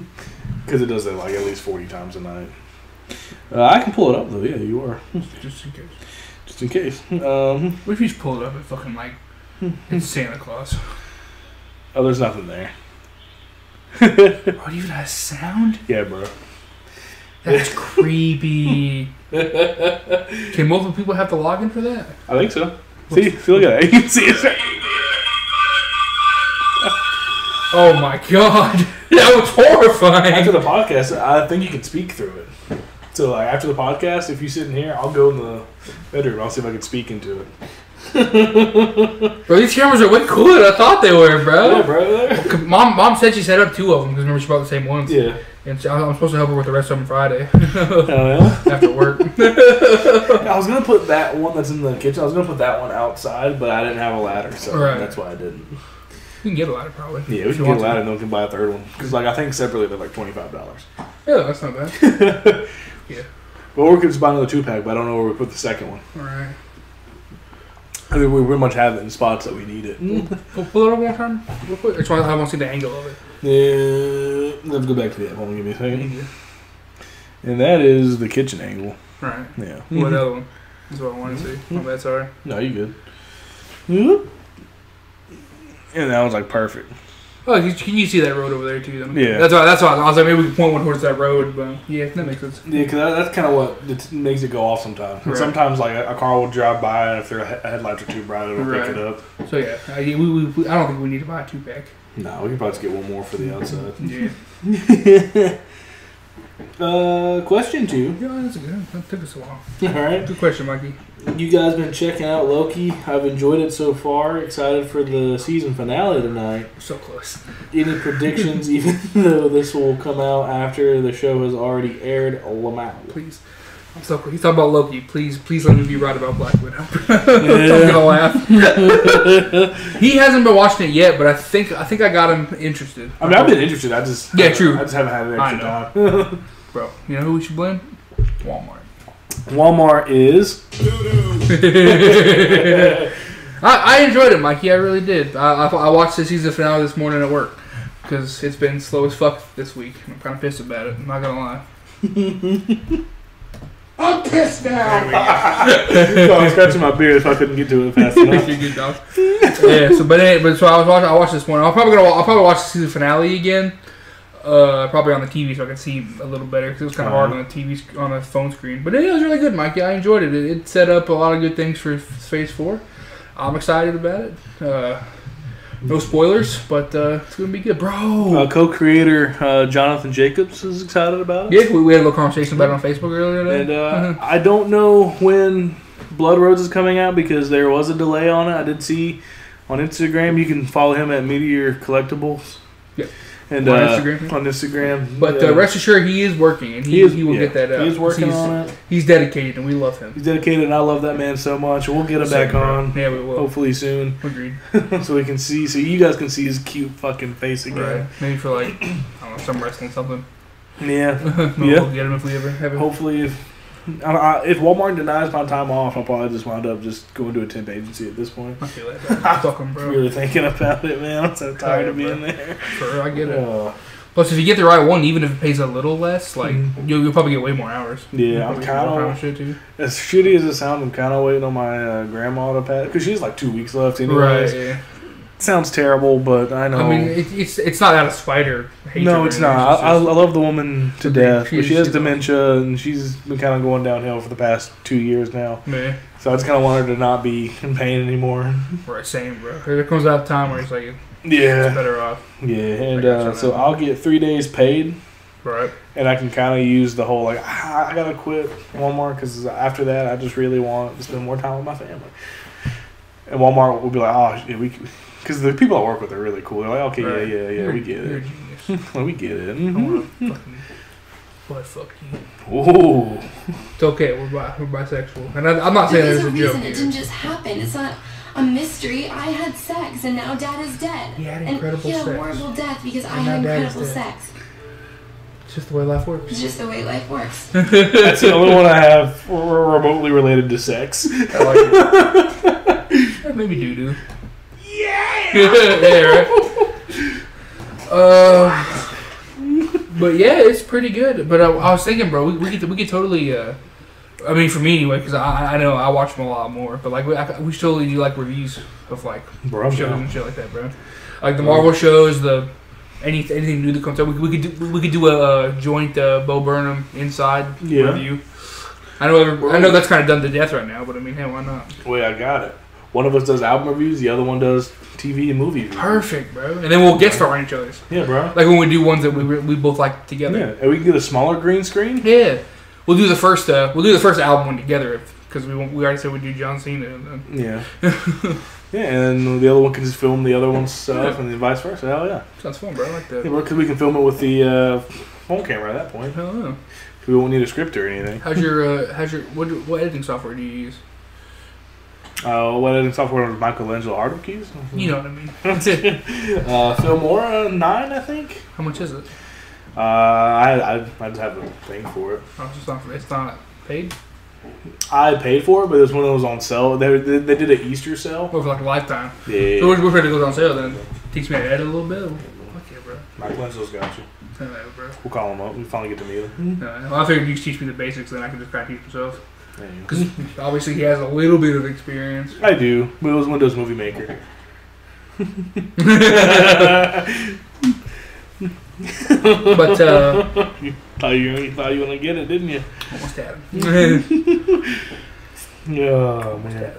Because it does that like at least forty times a night. Uh, I can pull it up though. Yeah, you are. Just in case. Just in case. Um, what if you just pull it up and fucking like it's Santa Claus? Oh, there's nothing there. Oh, it even has sound? Yeah, bro. That's creepy. Can multiple people have to log in for that? I think so. See, see, look at that. You can see it. Oh my god, that was horrifying. After the podcast, I think you can speak through it. So, like after the podcast, if you sit in here, I'll go in the bedroom. I'll see if I can speak into it. Bro, these cameras are way cooler than I thought they were, bro. Yeah, bro. Mom, mom said she set up two of them because remember she bought the same ones. Yeah. And so I'm supposed to help her with the rest of them Friday. Oh yeah. After work. I was gonna put that one that's in the kitchen. I was gonna put that one outside, but I didn't have a ladder, so right. that's why I didn't. You can get a ladder probably. Yeah, we can get a ladder, and then we can buy a third one because, like, I think separately they're like twenty-five dollars. Yeah, that's not bad. Yeah. Well, we could just buy another two pack, but I don't know where we put the second one. All right. I mean, we pretty much have it in spots that we need it. We'll pull it up one time real quick. I just want to see the angle of it. Yeah. Let's go back to the app. Hold on, give me a second. And that is the kitchen angle. All right. Yeah. What other one? That's what I wanted to see. My bad, sorry. No, you good. Mm-hmm. And that was like perfect. Oh, you, you see that road over there too. Then. Yeah, that's why. That's why I was like, maybe we can point one towards that road. But yeah, that makes sense. Yeah, because that, that's kind of what makes it go off sometimes. Right. Sometimes like a, a car will drive by, and if their headlights are too bright, it'll right. pick it up. So yeah, I, we, we, we, I don't think we need to buy a two pack. No, we can probably just get one more for the outside. Yeah. uh, question two. Yeah, that's a good one. That took us a while. All right. Good question, Mikey. You guys been checking out Loki? I've enjoyed it so far. Excited for the season finale tonight. So close. Any predictions, even though this will come out after the show has already aired? Lamau. Please. I'm so close. He's talking about Loki. Please, please let me be right about Black Widow. I'm gonna laugh. He hasn't been watching it yet, but I think I think I got him interested. I mean, I've been interested. I just yeah, true. I just haven't had an extra time. Bro, you know who we should blame? Walmart. Walmart is. I, I enjoyed it, Mikey. I really did. I, I, I watched the season finale this morning at work because it's been slow as fuck this week. I'm kind of pissed about it. I'm not gonna lie. I'm pissed now. So I was scratching my beard, so I couldn't get to it fast enough. You're good, dog. Yeah. So, but anyway, but so I was watching. I watched this morning. I'll probably gonna. I'll probably watch the season finale again. Uh, probably on the T V so I can see a little better because it was kind of uh-huh. hard on the T V on a phone screen. But it was really good, Mikey. I enjoyed it. it. It set up a lot of good things for Phase Four. I'm excited about it. Uh, no spoilers, but uh, it's gonna be good, bro. Uh, co-creator uh, Jonathan Jacobs is excited about it. Yeah, we, we had a little conversation about it on Facebook earlier today. And uh, I don't know when Blood Roads is coming out because there was a delay on it. I did see on Instagram. You can follow him at Meteor Collectibles. Yep. And, on, uh, Instagram. on Instagram. But uh, rest assured, he is working, and he, he, is, he will yeah. get that out. He is working he's, on it. He's dedicated, and we love him. He's dedicated, and I love that man so much. We'll get him so back good. on. Yeah, we will. Hopefully soon. Agreed. So we can see, so you guys can see his cute fucking face again. Right. Maybe for like, I don't know, some wrestling something. Yeah. We'll yeah. get him if we ever have him. Hopefully, if, I, I, if Walmart denies my time off, I'll probably just wind up just going to a temp agency at this point. I feel like that. Fuck them, bro. I'm really thinking about it, man. I'm so tired of being bro. there. Sure, I get it. Oh. Plus, if you get the right one, even if it pays a little less, like mm-hmm. you'll, you'll probably get way more hours. Yeah, I'm kind of shit too. As shitty as it sounds, I'm kind of waiting on my uh, grandma to pass because she's like two weeks left anyways. Right. Yeah. Sounds terrible, but I know. I mean, it, it's it's not out of spite or hatred. No, it's not. I, I love the woman to death, but she has dementia, and she's been kind of going downhill for the past two years now. Yeah. So I just kind of want her to not be in pain anymore. Right, same, bro. There comes out a time where it's like, yeah, it's better off. Yeah, and uh, so I'll get three days paid. Right. And I can kind of use the whole, like, ah, I got to quit Walmart because after that, I just really want to spend more time with my family. And Walmart will be like, oh, yeah, we can. Because the people I work with are really cool. They're like, okay, right. yeah, yeah, yeah, you're, we get it. We get it. Mm-hmm. I want to fucking butt fuck you. Whoa. It's okay. We're, bi- we're bisexual. And I, I'm not saying there's a, a joke here. It didn't just happen. It's not a mystery. I had sex, and now Dad is dead. He had incredible and sex. He had a horrible death because and I had incredible sex. It's just the way life works. It's just the way life works. That's the only one I have remotely related to sex. I like it. Maybe doo-doo. Yeah, right. Uh, but yeah, it's pretty good. But I, I was thinking, bro, we, we could we could totally. Uh, I mean, for me anyway, because I I know I watch them a lot more. But like we I, we totally do like reviews of like bro, shows bro. and shit like that, bro. Like the Marvel shows, the any anything new that comes out. We, we could do we could do a, a joint uh, Bo Burnham Inside yeah. review. I know every, I know that's kind of done to death right now, but I mean, hey, why not? Wait, I got it. One of us does album reviews, the other one does T V and movie reviews. Perfect, bro. And then we'll guest star on each other's. Yeah, bro. Like when we do ones that we we both like together. Yeah, and we can get a smaller green screen. Yeah, we'll do the first uh, we'll do the first album one together because we we already said we do John Cena. And yeah. Yeah, and the other one can just film the other one's stuff, yeah. and then vice versa. Hell yeah, sounds fun, bro. I like that. Yeah, bro, because we can film it with the uh, phone camera at that point. Hell yeah. We won't need a script or anything. How's your uh, how's your what what editing software do you use? Uh, what editing software was Michelangelo Hardwick used? You know what I mean. uh, Filmora nine, I think. How much is it? Uh, I, I I just have a thing for it. Oh, it's, just not, it's not paid? I paid for it, but it was one of those on sale. They they, they did an Easter sale. Oh, for like a lifetime. Yeah. So we're ready to go on sale then. Teach me how to edit a little bit. Fuck yeah, bro. Michelangelo's got you. Hello, bro. We'll call him up. We finally get to meet him. Mm-hmm. Right. Well, I figured you could teach me the basics, then I can just crack these myself. Because obviously he has a little bit of experience. I do. But it was Windows Movie Maker. But uh, you thought you, you thought you were gonna get it, didn't you? Almost had it. Oh man.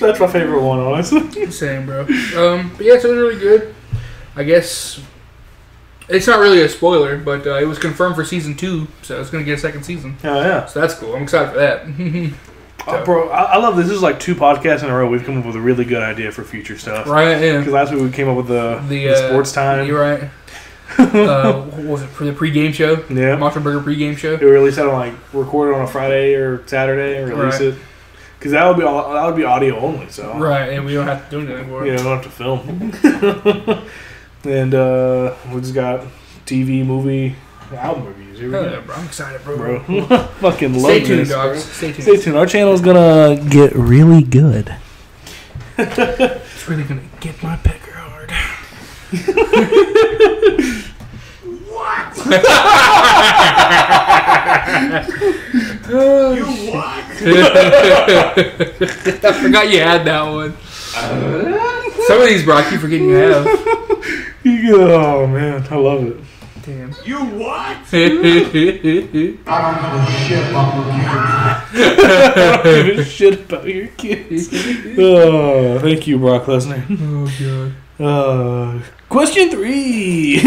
That's my favorite one, honestly. Same, bro. Um, but yeah, it was really good. I guess it's not really a spoiler, but uh, it was confirmed for season two, so it's gonna get a second season. Oh yeah, so that's cool. I'm excited for that. So. Oh, bro, I, I love this. This is like two podcasts in a row. We've come up with a really good idea for future stuff. Right, yeah. Because last week we came up with the, the, the sports time. You're right. uh, what was it? For the pregame show? Yeah. Macho Burger pregame show. It would release it on like, record it on a Friday or Saturday and release right. it. Because that would be all, that would be audio only, so. Right, and we don't have to do anything for it. Yeah, we don't have to film. And uh, we just got T V, movie, album reviews. Here we go. Bro, I'm excited, bro. bro. Fucking love Stay tuned, this, dogs. Bro. Stay tuned. Stay tuned. Our channel's gonna get really good. It's really gonna get my pecker hard. What? You what? I forgot you had that one. Uh, Some of these, bro, I keep forgetting you have. You go, oh man, I love it. Damn. You what? I don't give a shit about your kids. I don't give a shit about your kids. Oh, thank you, Brock Lesnar. Oh, God. Uh, question three.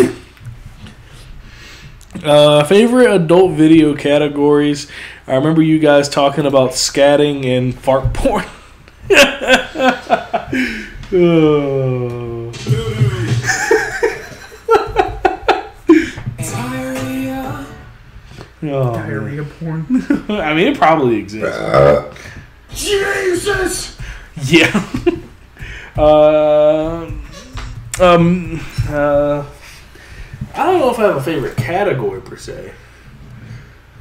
Uh, favorite adult video categories. I remember you guys talking about scatting and fart porn. Oh. Oh, diarrhea man. Porn. I mean, it probably exists. Uh, Jesus. Yeah. uh, um. Uh. I don't know if I have a favorite category per se.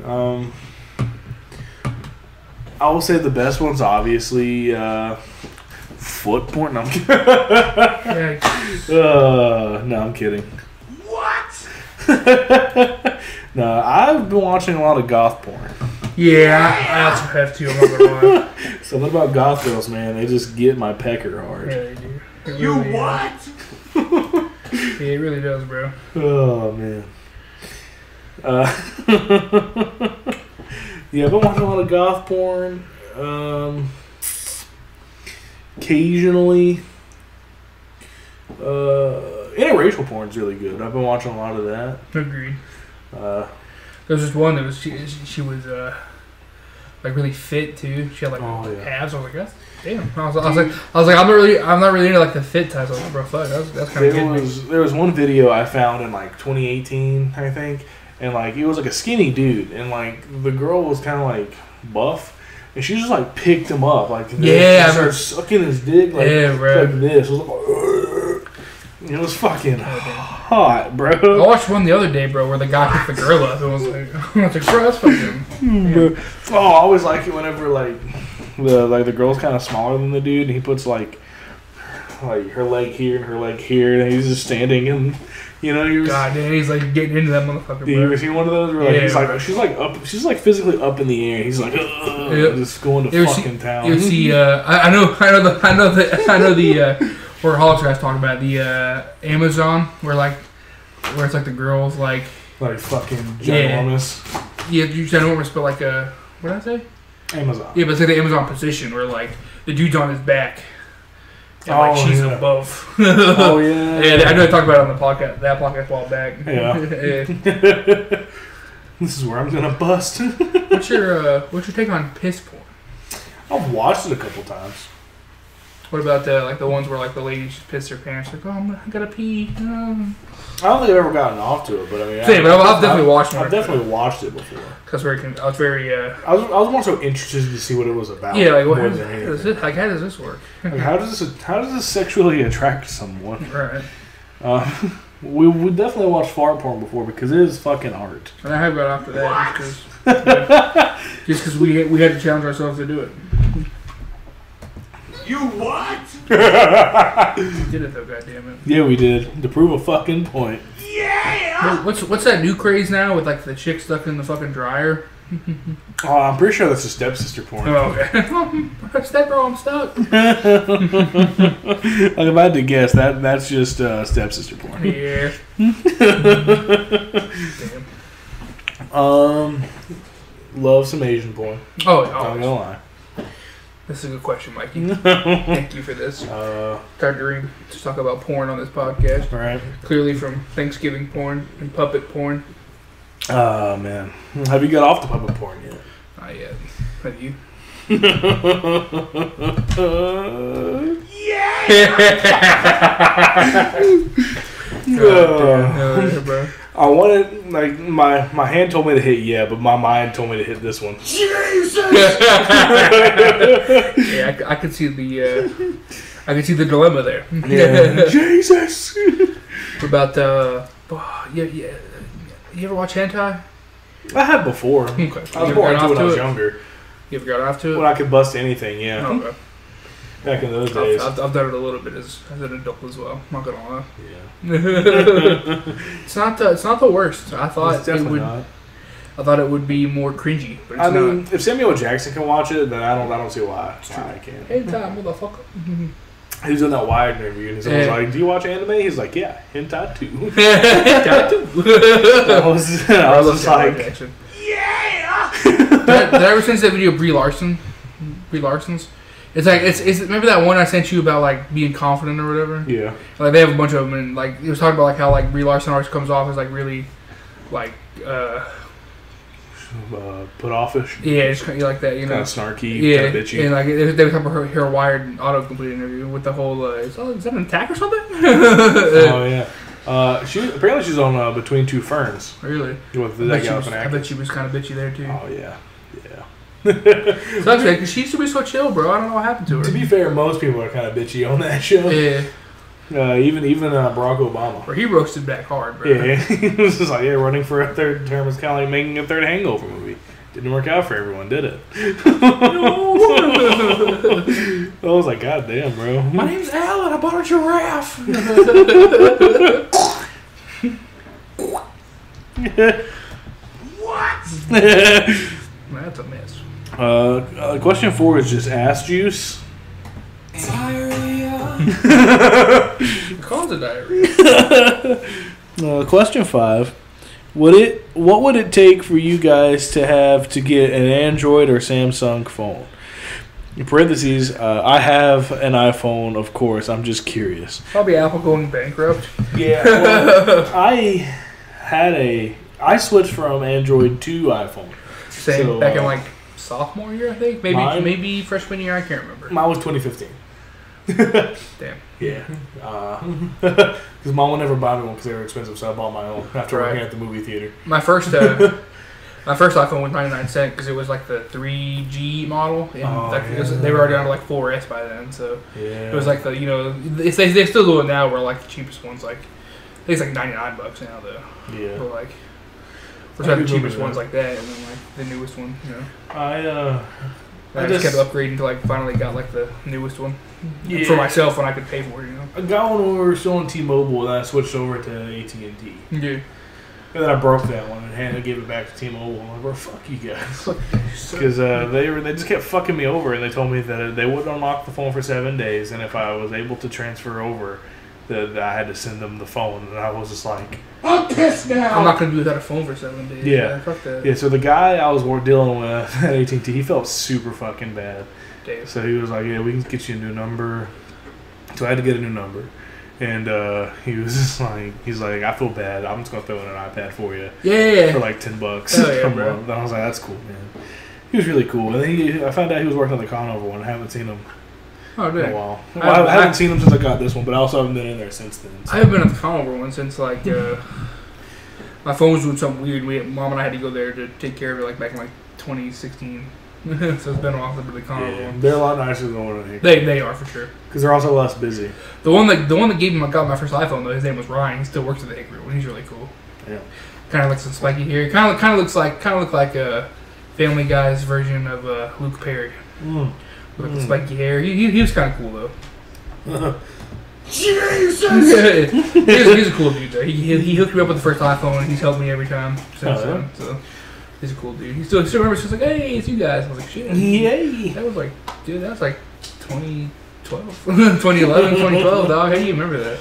Um. I will say the best one's obviously uh, foot porn. No, I'm kidding. uh, no, I'm kidding. What? No, I've been watching a lot of goth porn. Yeah, I also have to. Another one. Something about goth girls, man. They just get my pecker hard. Yeah, they do. Really you really what? Yeah, it really does, bro. Oh man. Uh, yeah, I've been watching a lot of goth porn. Um, occasionally, uh, interracial porn's really good. I've been watching a lot of that. Agreed. Uh, there was just one that was she, she was uh, like really fit too. She had like oh, yeah. abs. I was like, that's, damn. I was, I was like, I was like, I'm not really, I'm not really into like the fit types. I was like, bro, fuck, that's, that's kind of good. There was one video I found in like twenty eighteen, I think, and like it was like a skinny dude, and like the girl was kind of like buff. And she just like picked him up, like yeah, and started sucking his dick, like, yeah, bro. Like this. It was like, it was fucking hot, bro. I watched one the other day, bro, where the guy picked the girl up and was like, I was like, bro, that's fucking. Bro. Oh, I always like it whenever like the like the girl's kind of smaller than the dude, and he puts like like her leg here and her leg here, and he's just standing and. You know, he was, God, dude, he's like getting into that motherfucker. Dude, you ever seen one of those? Where like, yeah, he's like, she's like up, she's like physically up in the air. He's like, yep. Just going to you fucking see, town. You see, uh, I, I know, I know the, I know the, I know the, uh, where Hulk guys talking about the uh, Amazon, where like, where it's like the girls like, like fucking ginormous. Yeah, yeah, ginormous, but like a, what did I say? Amazon. Yeah, but it's like the Amazon position where like the dude's on his back. And, oh, like, she's yeah. above. Oh, yeah. Yeah, I know I talked about it on the podcast, that podcast a while back. Yeah. Yeah. This is where I'm going to bust. What's your uh, what's your take on piss porn? I've watched it a couple times. What about the, like, the ones where, like, the ladies just piss their pants? Like, oh, I'm, I got to pee. Um, I don't think I've ever gotten off to it, but I mean... Same, I, but I've, I've definitely I've, watched it. I've definitely before. watched it before. Because I was very... Uh, I, was, I was more so interested to see what it was about. Yeah, like, what, how, does it, like how does this work? Like, how, does this, how does this sexually attract someone? Right. Uh, we we definitely watched fart porn before because it is fucking art. And I have got off to that just because you know, we, we had to challenge ourselves to do it. You what? We did it though, goddammit. Yeah, we did. To prove a fucking point. Yeah! Wait, what's what's that new craze now with like the chick stuck in the fucking dryer? Oh, I'm pretty sure that's a stepsister porn. Oh, okay. Step bro, I'm stuck. I'm about to guess that that's just uh, stepsister porn. Yeah. Damn. Um, love some Asian porn. Oh, yeah, I'm not gonna lie. This is a good question, Mikey. Thank you for this. Uh, Targeting to talk about porn on this podcast. All right. Clearly from Thanksgiving porn and puppet porn. Oh, uh, man. Have you got off the puppet porn yet? Not yet. Have you? uh, yeah! Oh, damn. No, bro. I wanted, like, my, my hand told me to hit yeah, but my mind told me to hit this one. Jesus! Yeah, I, I could see the, uh, I could see the dilemma there. Yeah. Jesus! What about, uh, oh, yeah, yeah. You ever watch hentai? I have before. Okay. I was more into it when I was younger. You ever got off to it? When I could bust anything, yeah. Oh, okay. Back in those days. I've, I've, I've done it a little bit as, as an adult as well. I'm not going to lie. Yeah. It's not the, it's not the worst. I thought it's definitely it would, not. I thought it would be more cringy, but it's I mean, not. If Samuel Jackson can watch it, then I don't I don't see why. It's true. I can't. Hentai, motherfucker. He was in that Wired interview, and his hey. was like, "Do you watch anime?" He's like, "Yeah, hentai too." Hentai too. I was, I was just like, reaction. "Yeah." Did, did I ever send that video of Brie Larson? Brie Larson's. It's like it's, it's remember that one I sent you about like being confident or whatever. Yeah. Like they have a bunch of them, and like it was talking about like how like Brie Larson always comes off as like really, like. uh... Uh, put offish, yeah, just kind of like that, you know, kind of snarky, yeah, kind of bitchy, and like they were talking about her, her Wired autocomplete interview with the whole, uh, is that an attack or something? Oh yeah, uh, she apparently she's on uh, Between Two Ferns. Really? With that guy was, I bet she was kind of bitchy there too. Oh yeah, yeah. Sucks that because she used to be so chill, bro. I don't know what happened to her. To be fair, most people are kind of bitchy on that show. Yeah. Uh, even even uh, Barack Obama. Where he roasted back hard, bro. Yeah, he was just like, yeah, running for a third term is kind of like making a third Hangover movie. Didn't work out for everyone, did it? No. I was like, God damn, bro. My name's Alan. I bought a giraffe. What? That's a mess. Uh, uh, question four is just ass juice. It calls it diarrhea. Uh, question five: Would it? What would it take for you guys to have to get an Android or Samsung phone? In parentheses, uh, I have an iPhone, of course. I'm just curious. Probably Apple going bankrupt. Yeah, well, I had a. I switched from Android to iPhone. Same so, back uh, in like sophomore year, I think. Maybe mine, maybe freshman year. I can't remember. Mine was twenty fifteen. Damn. Yeah. Because uh, mom would never buy me one because they were expensive, so I bought my own after right. working at the movie theater. My first uh, my first iPhone was ninety-nine cents because it was like the three G model. And oh, like, yeah. it was, they were already down to like four S by then, so yeah. It was like the, you know, it's, they, they still do it now where like the cheapest one's like, I think it's like ninety-nine bucks now though. Yeah. But like, we're trying the cheapest ones like that and then like the newest one, you know. I, uh, I, I just, just kept upgrading until I finally got like the newest one. Yeah. For myself, when I could pay for it, you know. I got one when we were still on T-Mobile, and I switched over to A T and T. Yeah. And then I broke that one and handed gave it back to T-Mobile. I'm like, bro, fuck you guys, because uh, they were they just kept fucking me over, and they told me that they wouldn't unlock the phone for seven days, and if I was able to transfer over, that I had to send them the phone, and I was just like, I'm pissed now. I'm not gonna do without a phone for seven days. Yeah. Man. Fuck that. Yeah. So the guy I was dealing with at A T and T, he felt super fucking bad. So he was like, yeah, we can get you a new number. So I had to get a new number. And uh, he was just like, he's like, I feel bad. I'm just going to throw in an iPad for you. Yeah. For like ten bucks. Oh, yeah, a month. And I was like, that's cool, man. He was really cool. And then he, I found out he was working on the Conover one. I haven't seen him oh, in a while. Well, I, I haven't I, seen him since I got this one, but I also haven't been in there since then. So. I haven't been at the Conover one since like, uh, my phone was doing something weird. We, Mom and I had to go there to take care of it like back in like twenty sixteen. So it's been a while for the Conover one. They're a lot nicer than the one on Hickory. They they are for sure. Because they're also less busy. The one that the one that gave me my got my first iPhone though, his name was Ryan. He still works at the Hickory one. He's really cool. Yeah. Kind of looks like spiky hair. Kind of kind of looks like kind of look like a Family Guy's version of uh, Luke Perry. Mm. With mm. the spiky hair. He he, he was kind of cool though. Jesus! he's, he's a cool dude, though. He, he, he hooked me up with the first iPhone, and he's helped me every time since then. Uh-huh. So he's a cool dude. He still, he still remembers, he's like, hey, it's you guys. I was like, shit. Yay! That was like, dude, that was like twenty twelve twenty eleven twenty twelve, dog. How do you remember that?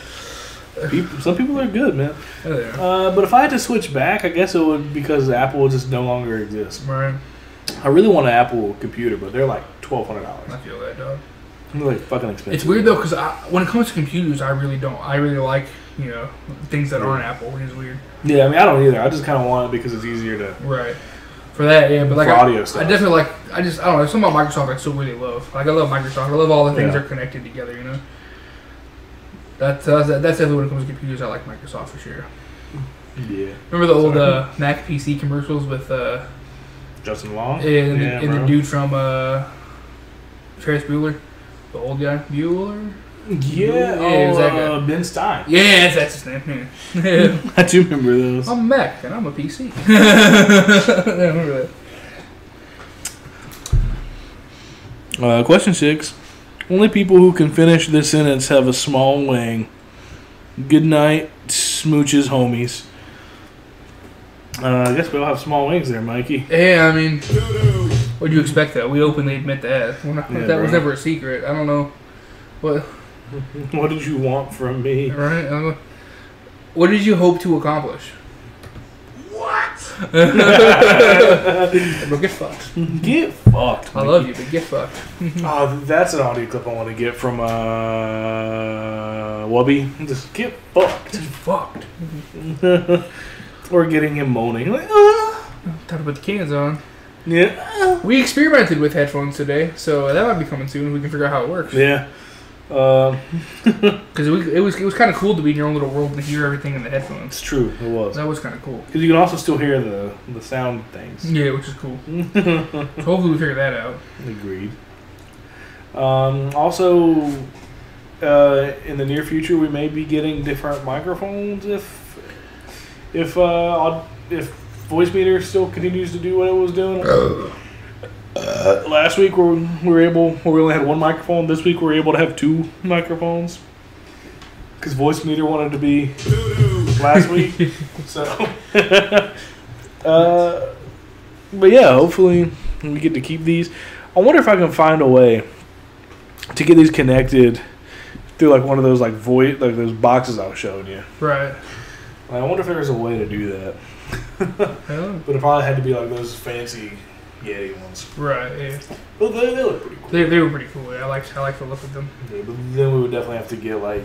Some people are good, man. Oh, they are. Uh, but if I had to switch back, I guess it would be because Apple just no longer exists. Right. I really want an Apple computer, but they're like twelve hundred dollars. I feel that, dog. They're like fucking expensive. It's weird, though, because when it comes to computers, I really don't. I really like, you know, things that aren't Apple, which is weird. Yeah, I mean, I don't either. I just kind of want it because it's easier to... Right. For that, yeah, but like... For I, audio stuff. I definitely like... I just... I don't know. There's something about Microsoft I still really love. Like, I love Microsoft. I love all the things yeah. that are connected together, you know? That's uh, that's definitely when it comes to computers. I like Microsoft for sure. Yeah. Remember the old uh, Mac P C commercials with uh, Justin Long and, yeah, and the dude from uh, Ferris Bueller, the old guy Bueller. Yeah, Bueller? Oh, yeah, was that guy? Uh, Ben Stein. Yeah, that's his name. Yeah. I do remember those. I'm Mac and I'm a P C. I remember that. Uh, question six. Only people who can finish this sentence have a small wang. Good night, smooches, homies. Uh, I guess we all have small wings there, Mikey. Yeah, I mean, what'd you expect that? We openly admit that. We're not, yeah, that bro. was never a secret. I don't know. What What did you want from me? Right? Uh, what did you hope to accomplish? What? Get fucked. Get fucked. I love you, but get fucked. Oh, that's an audio clip I want to get from uh, Wubby. Just get fucked. Just fucked. Or getting him moaning. Like, ah. I'm trying to put the cans on. Yeah. We experimented with headphones today, so that might be coming soon. We can figure out how it works. Yeah. Because um, it was it was kind of cool to be in your own little world and hear everything in the headphones. It's true, it was. That was kind of cool. Because you can also still hear the, the sound things. Yeah, which is cool. So hopefully we figure that out. Agreed. Um, also, uh, in the near future, we may be getting different microphones if if uh, if VoiceMeter still continues to do what it was doing. Uh. Uh, last week we were able, we only had one microphone. This week we were able to have two microphones because VoiceMeter wanted to be last week. So, uh, but yeah, hopefully we get to keep these. I wonder if I can find a way to get these connected through like one of those like voice, like those boxes I was showing you. Right. I wonder if there's a way to do that. Yeah. But it probably had to be like those fancy Yeti ones. Right, yeah. Well, they, they look pretty cool. They, they were pretty cool, yeah. I like I like the look of them. Yeah, but then we would definitely have to get, like...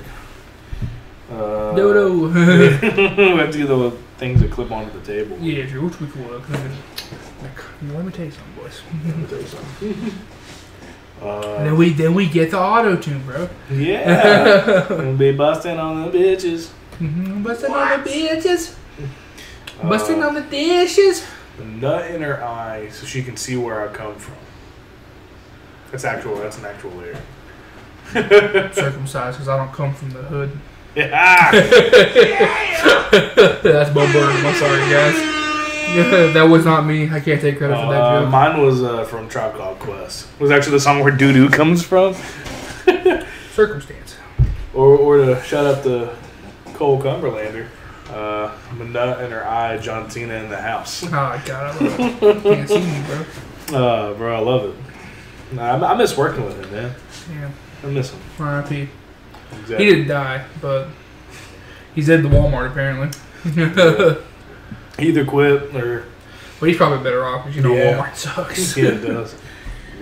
Uh, Dodo! We have to get the things that clip onto the table. Yeah, true. Which would be cool. Like, let me tell you something, boys. Let me tell you something. uh, then, we, then we get the auto-tune, bro. Yeah! We'll be busting on the bitches. Mm-hmm. Busting what? on the bitches. Uh, busting on the dishes. The nut in her eye so she can see where I come from. That's actual. That's an actual lyric. Circumcised because I don't come from the hood. Yeah. Yeah. That's Bob Burns. I'm sorry, guys. That was not me. I can't take credit uh, for that joke. Mine was uh, from Tribe Called Quest. It was actually the song where doo doo comes from. Circumstance. Or or to shout out to Cole Cumberlander. Uh, I'm a nut in her eye, John Cena in the house. Oh, God, I love it. Can't see me, bro. Uh, bro, I love it. Nah, I, I miss working with him, man. Yeah. I miss him. R I P Exactly. He didn't die, but he's at the Walmart, apparently. Yeah. He either quit or... But he's probably better off, because you know yeah. Walmart sucks. Yeah, it does.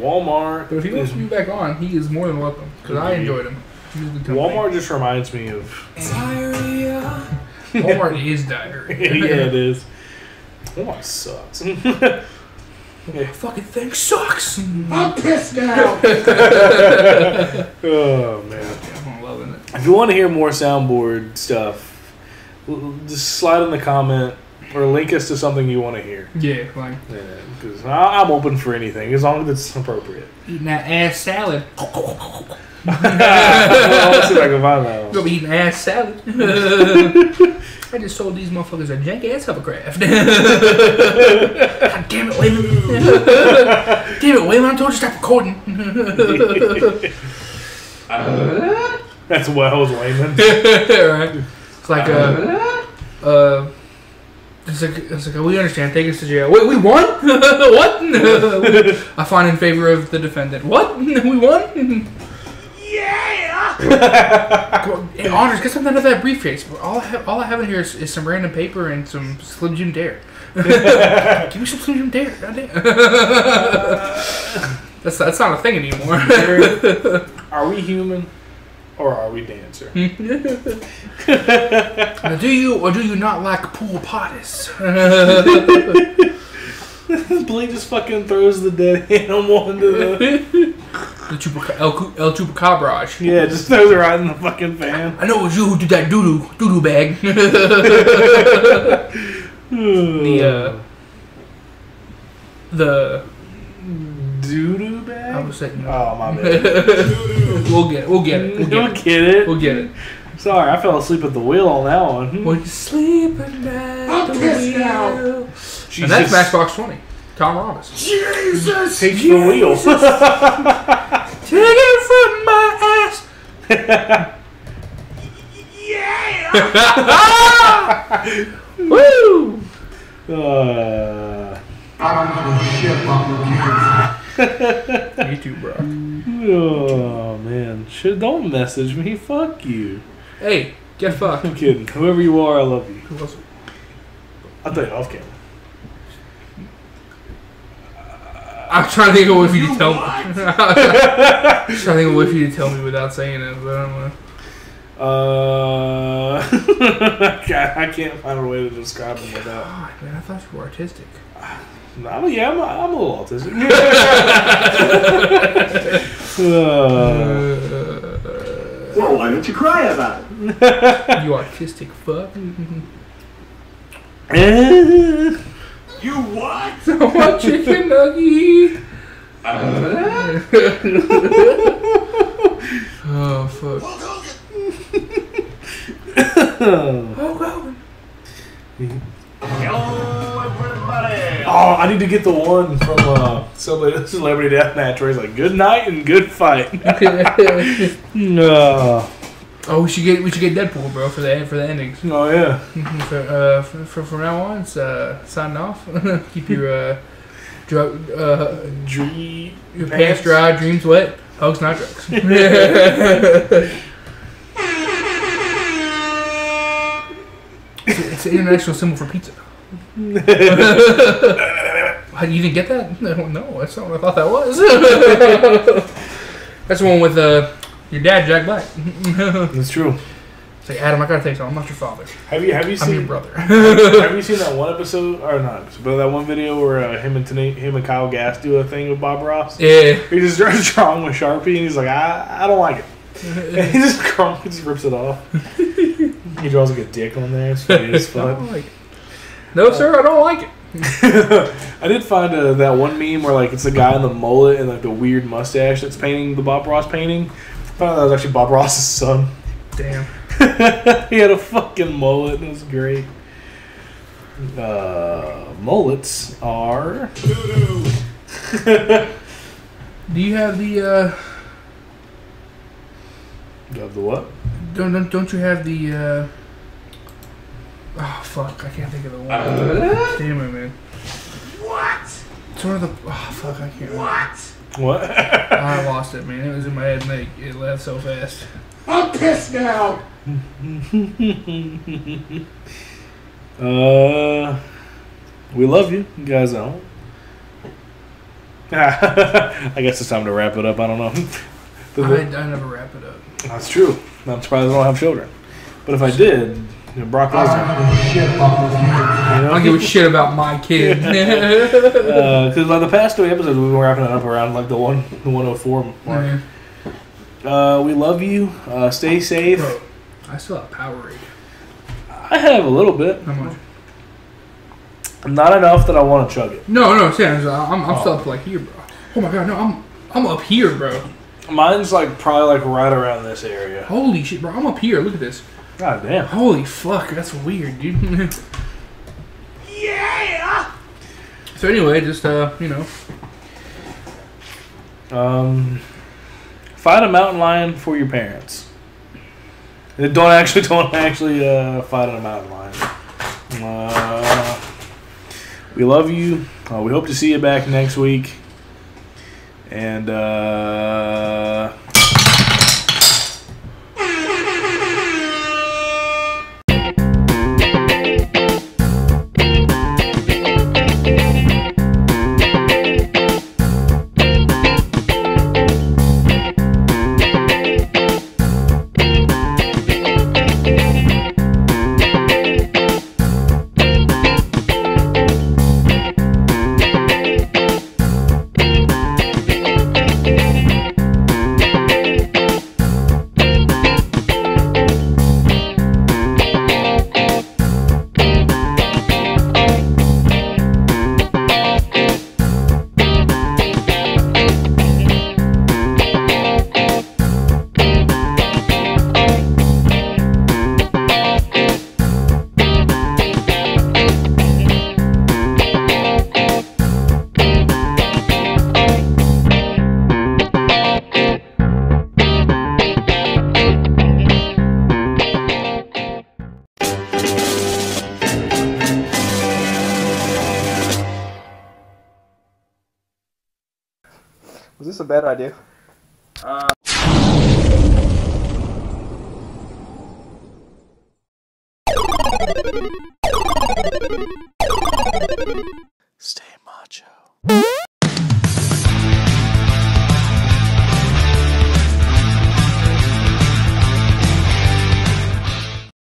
Walmart... But if he wants to be back on, he is more than welcome, because I enjoyed him. Walmart just reminds me of... Diarrhea. Walmart is diarrhea. Yeah, it is. Walmart sucks. Yeah. Fucking thing sucks. I'm pissed now. Oh, man. Yeah, I'm loving it. If you want to hear more soundboard stuff, just slide in the comment or link us to something you want to hear. Yeah, like. Yeah, because I'm open for anything as long as it's appropriate. Eating that ass salad. Well, let's see if I can find that one. You'll be eating ass salad. I just sold these motherfuckers a jank ass hovercraft. God damn it, Waylon. Damn it, Waylon. I told you to stop recording. uh, That's what I was layman. Right? It's like uh, a, uh, it's like it's like we understand. Take us to jail. Wait, we won? What? I find in favor of the defendant. What? We won? Yeah. In honors, get something out of that briefcase. All I have, all I have in here is, is some random paper and some Slim Jim Dare. Give me some Slim Jim Dare. Goddamn. That's that's not a thing anymore. Are we human, or are we dancer? Now, do you or do you not like pool potties? Blake just fucking throws the dead animal into the the chupac- El, El Chupacabrage. Yeah, just throws it right in the fucking fan. I know it was you who did that doo doo doo doo bag. the uh, the. Doo-doo bag? I was saying no. Oh, my bad. we'll get it. We'll get it. We'll get, we'll get it. it. We'll get it. Sorry, I fell asleep at the wheel on that one. When you sleep at the wheel. Now. And that's Matchbox twenty. Tom Robbins. Jesus! Take the wheel. Take it from my ass. Yeah! Woo! Uh, I don't give a shit about the kids. You too, bro. Oh man, shit! Don't message me. Fuck you. Hey, get fucked. I'm kidding. Whoever you are, I love you. Who else? I'll tell you off camera. I'm trying to think of a way for you to tell me. I'm trying to think of a way for you to tell me without saying it, but I don't know. Uh, God, I can't find a way to describe him without. God, man, I thought you were artistic. No, yeah, I'm, I'm a little autistic. uh, well, why don't you cry about it? You artistic fuck. You what? I want chicken nugget. Uh. Oh, fuck. Hulk Hogan. Hello, everybody. Oh, I need to get the one from uh, somebody, Celebrity Deathmatch, where he's like, "Good night and good fight." No. Oh, we should get we should get Deadpool, bro, for the for the endings. Oh yeah. For, uh, for, for from now on, it's uh, signing off. Keep your uh, drug uh, dream your pants dry, dreams wet. Hugs, not drugs. It's an international symbol for pizza. You didn't get that? I don't know. That's not what I thought that was. That's the one with uh, your dad, Jack Black. That's true. It's like, Adam, I gotta take something. I'm not your father. Have you? Have you I'm seen your brother? Have you seen that one episode, or not? But that one video where uh, him and Tana- him and Kyle Gass do a thing with Bob Ross. Yeah. He just starts drawing with Sharpie, and he's like, I, I don't like it. And he just crumbles, just rips it off. He draws like a dick on there. It's funny as fuck. Like, no, sir, I don't like it. I did find uh, that one meme where like it's a guy in the mullet and like the weird mustache that's painting the Bob Ross painting. I found that was actually Bob Ross's son. Damn. He had a fucking mullet and it was great. Uh, mullets are. Do you have the? Uh... Do you have the what? Don't, don't don't you have the? Uh... Oh fuck! I can't think of the one. Uh, Damn it, man! What? It's one of the. Oh fuck! I can't. What? Remember. What? I lost it, man. It was in my head, and it, it left so fast. I'm pissed now. uh, we love you, you guys. Out. I guess it's time to wrap it up. I don't know. I, I never wrap it up. That's true. I'm surprised I don't have children. But if I did, you know, Brock Lesnar. I don't give a shit about my kid. Because uh, like the past two episodes, we've been wrapping it up around like the one, the one oh four mark. Mm-hmm. Uh, we love you. Uh, stay safe. Bro, I still have Powerade. I have a little bit. How much? Not enough that I want to chug it. No, no, Sam. I'm, I'm oh. still up like here, bro. Oh my god, no, I'm, I'm up here, bro. Mine's like probably like right around this area. Holy shit, bro! I'm up here. Look at this. God damn. Holy fuck, that's weird, dude. Yeah. So anyway, just uh, you know, um, fight a mountain lion for your parents. Don't actually, don't actually uh, fight on a mountain lion. Uh, we love you. Uh, we hope to see you back next week. And uh, bad idea. Uh. Stay macho.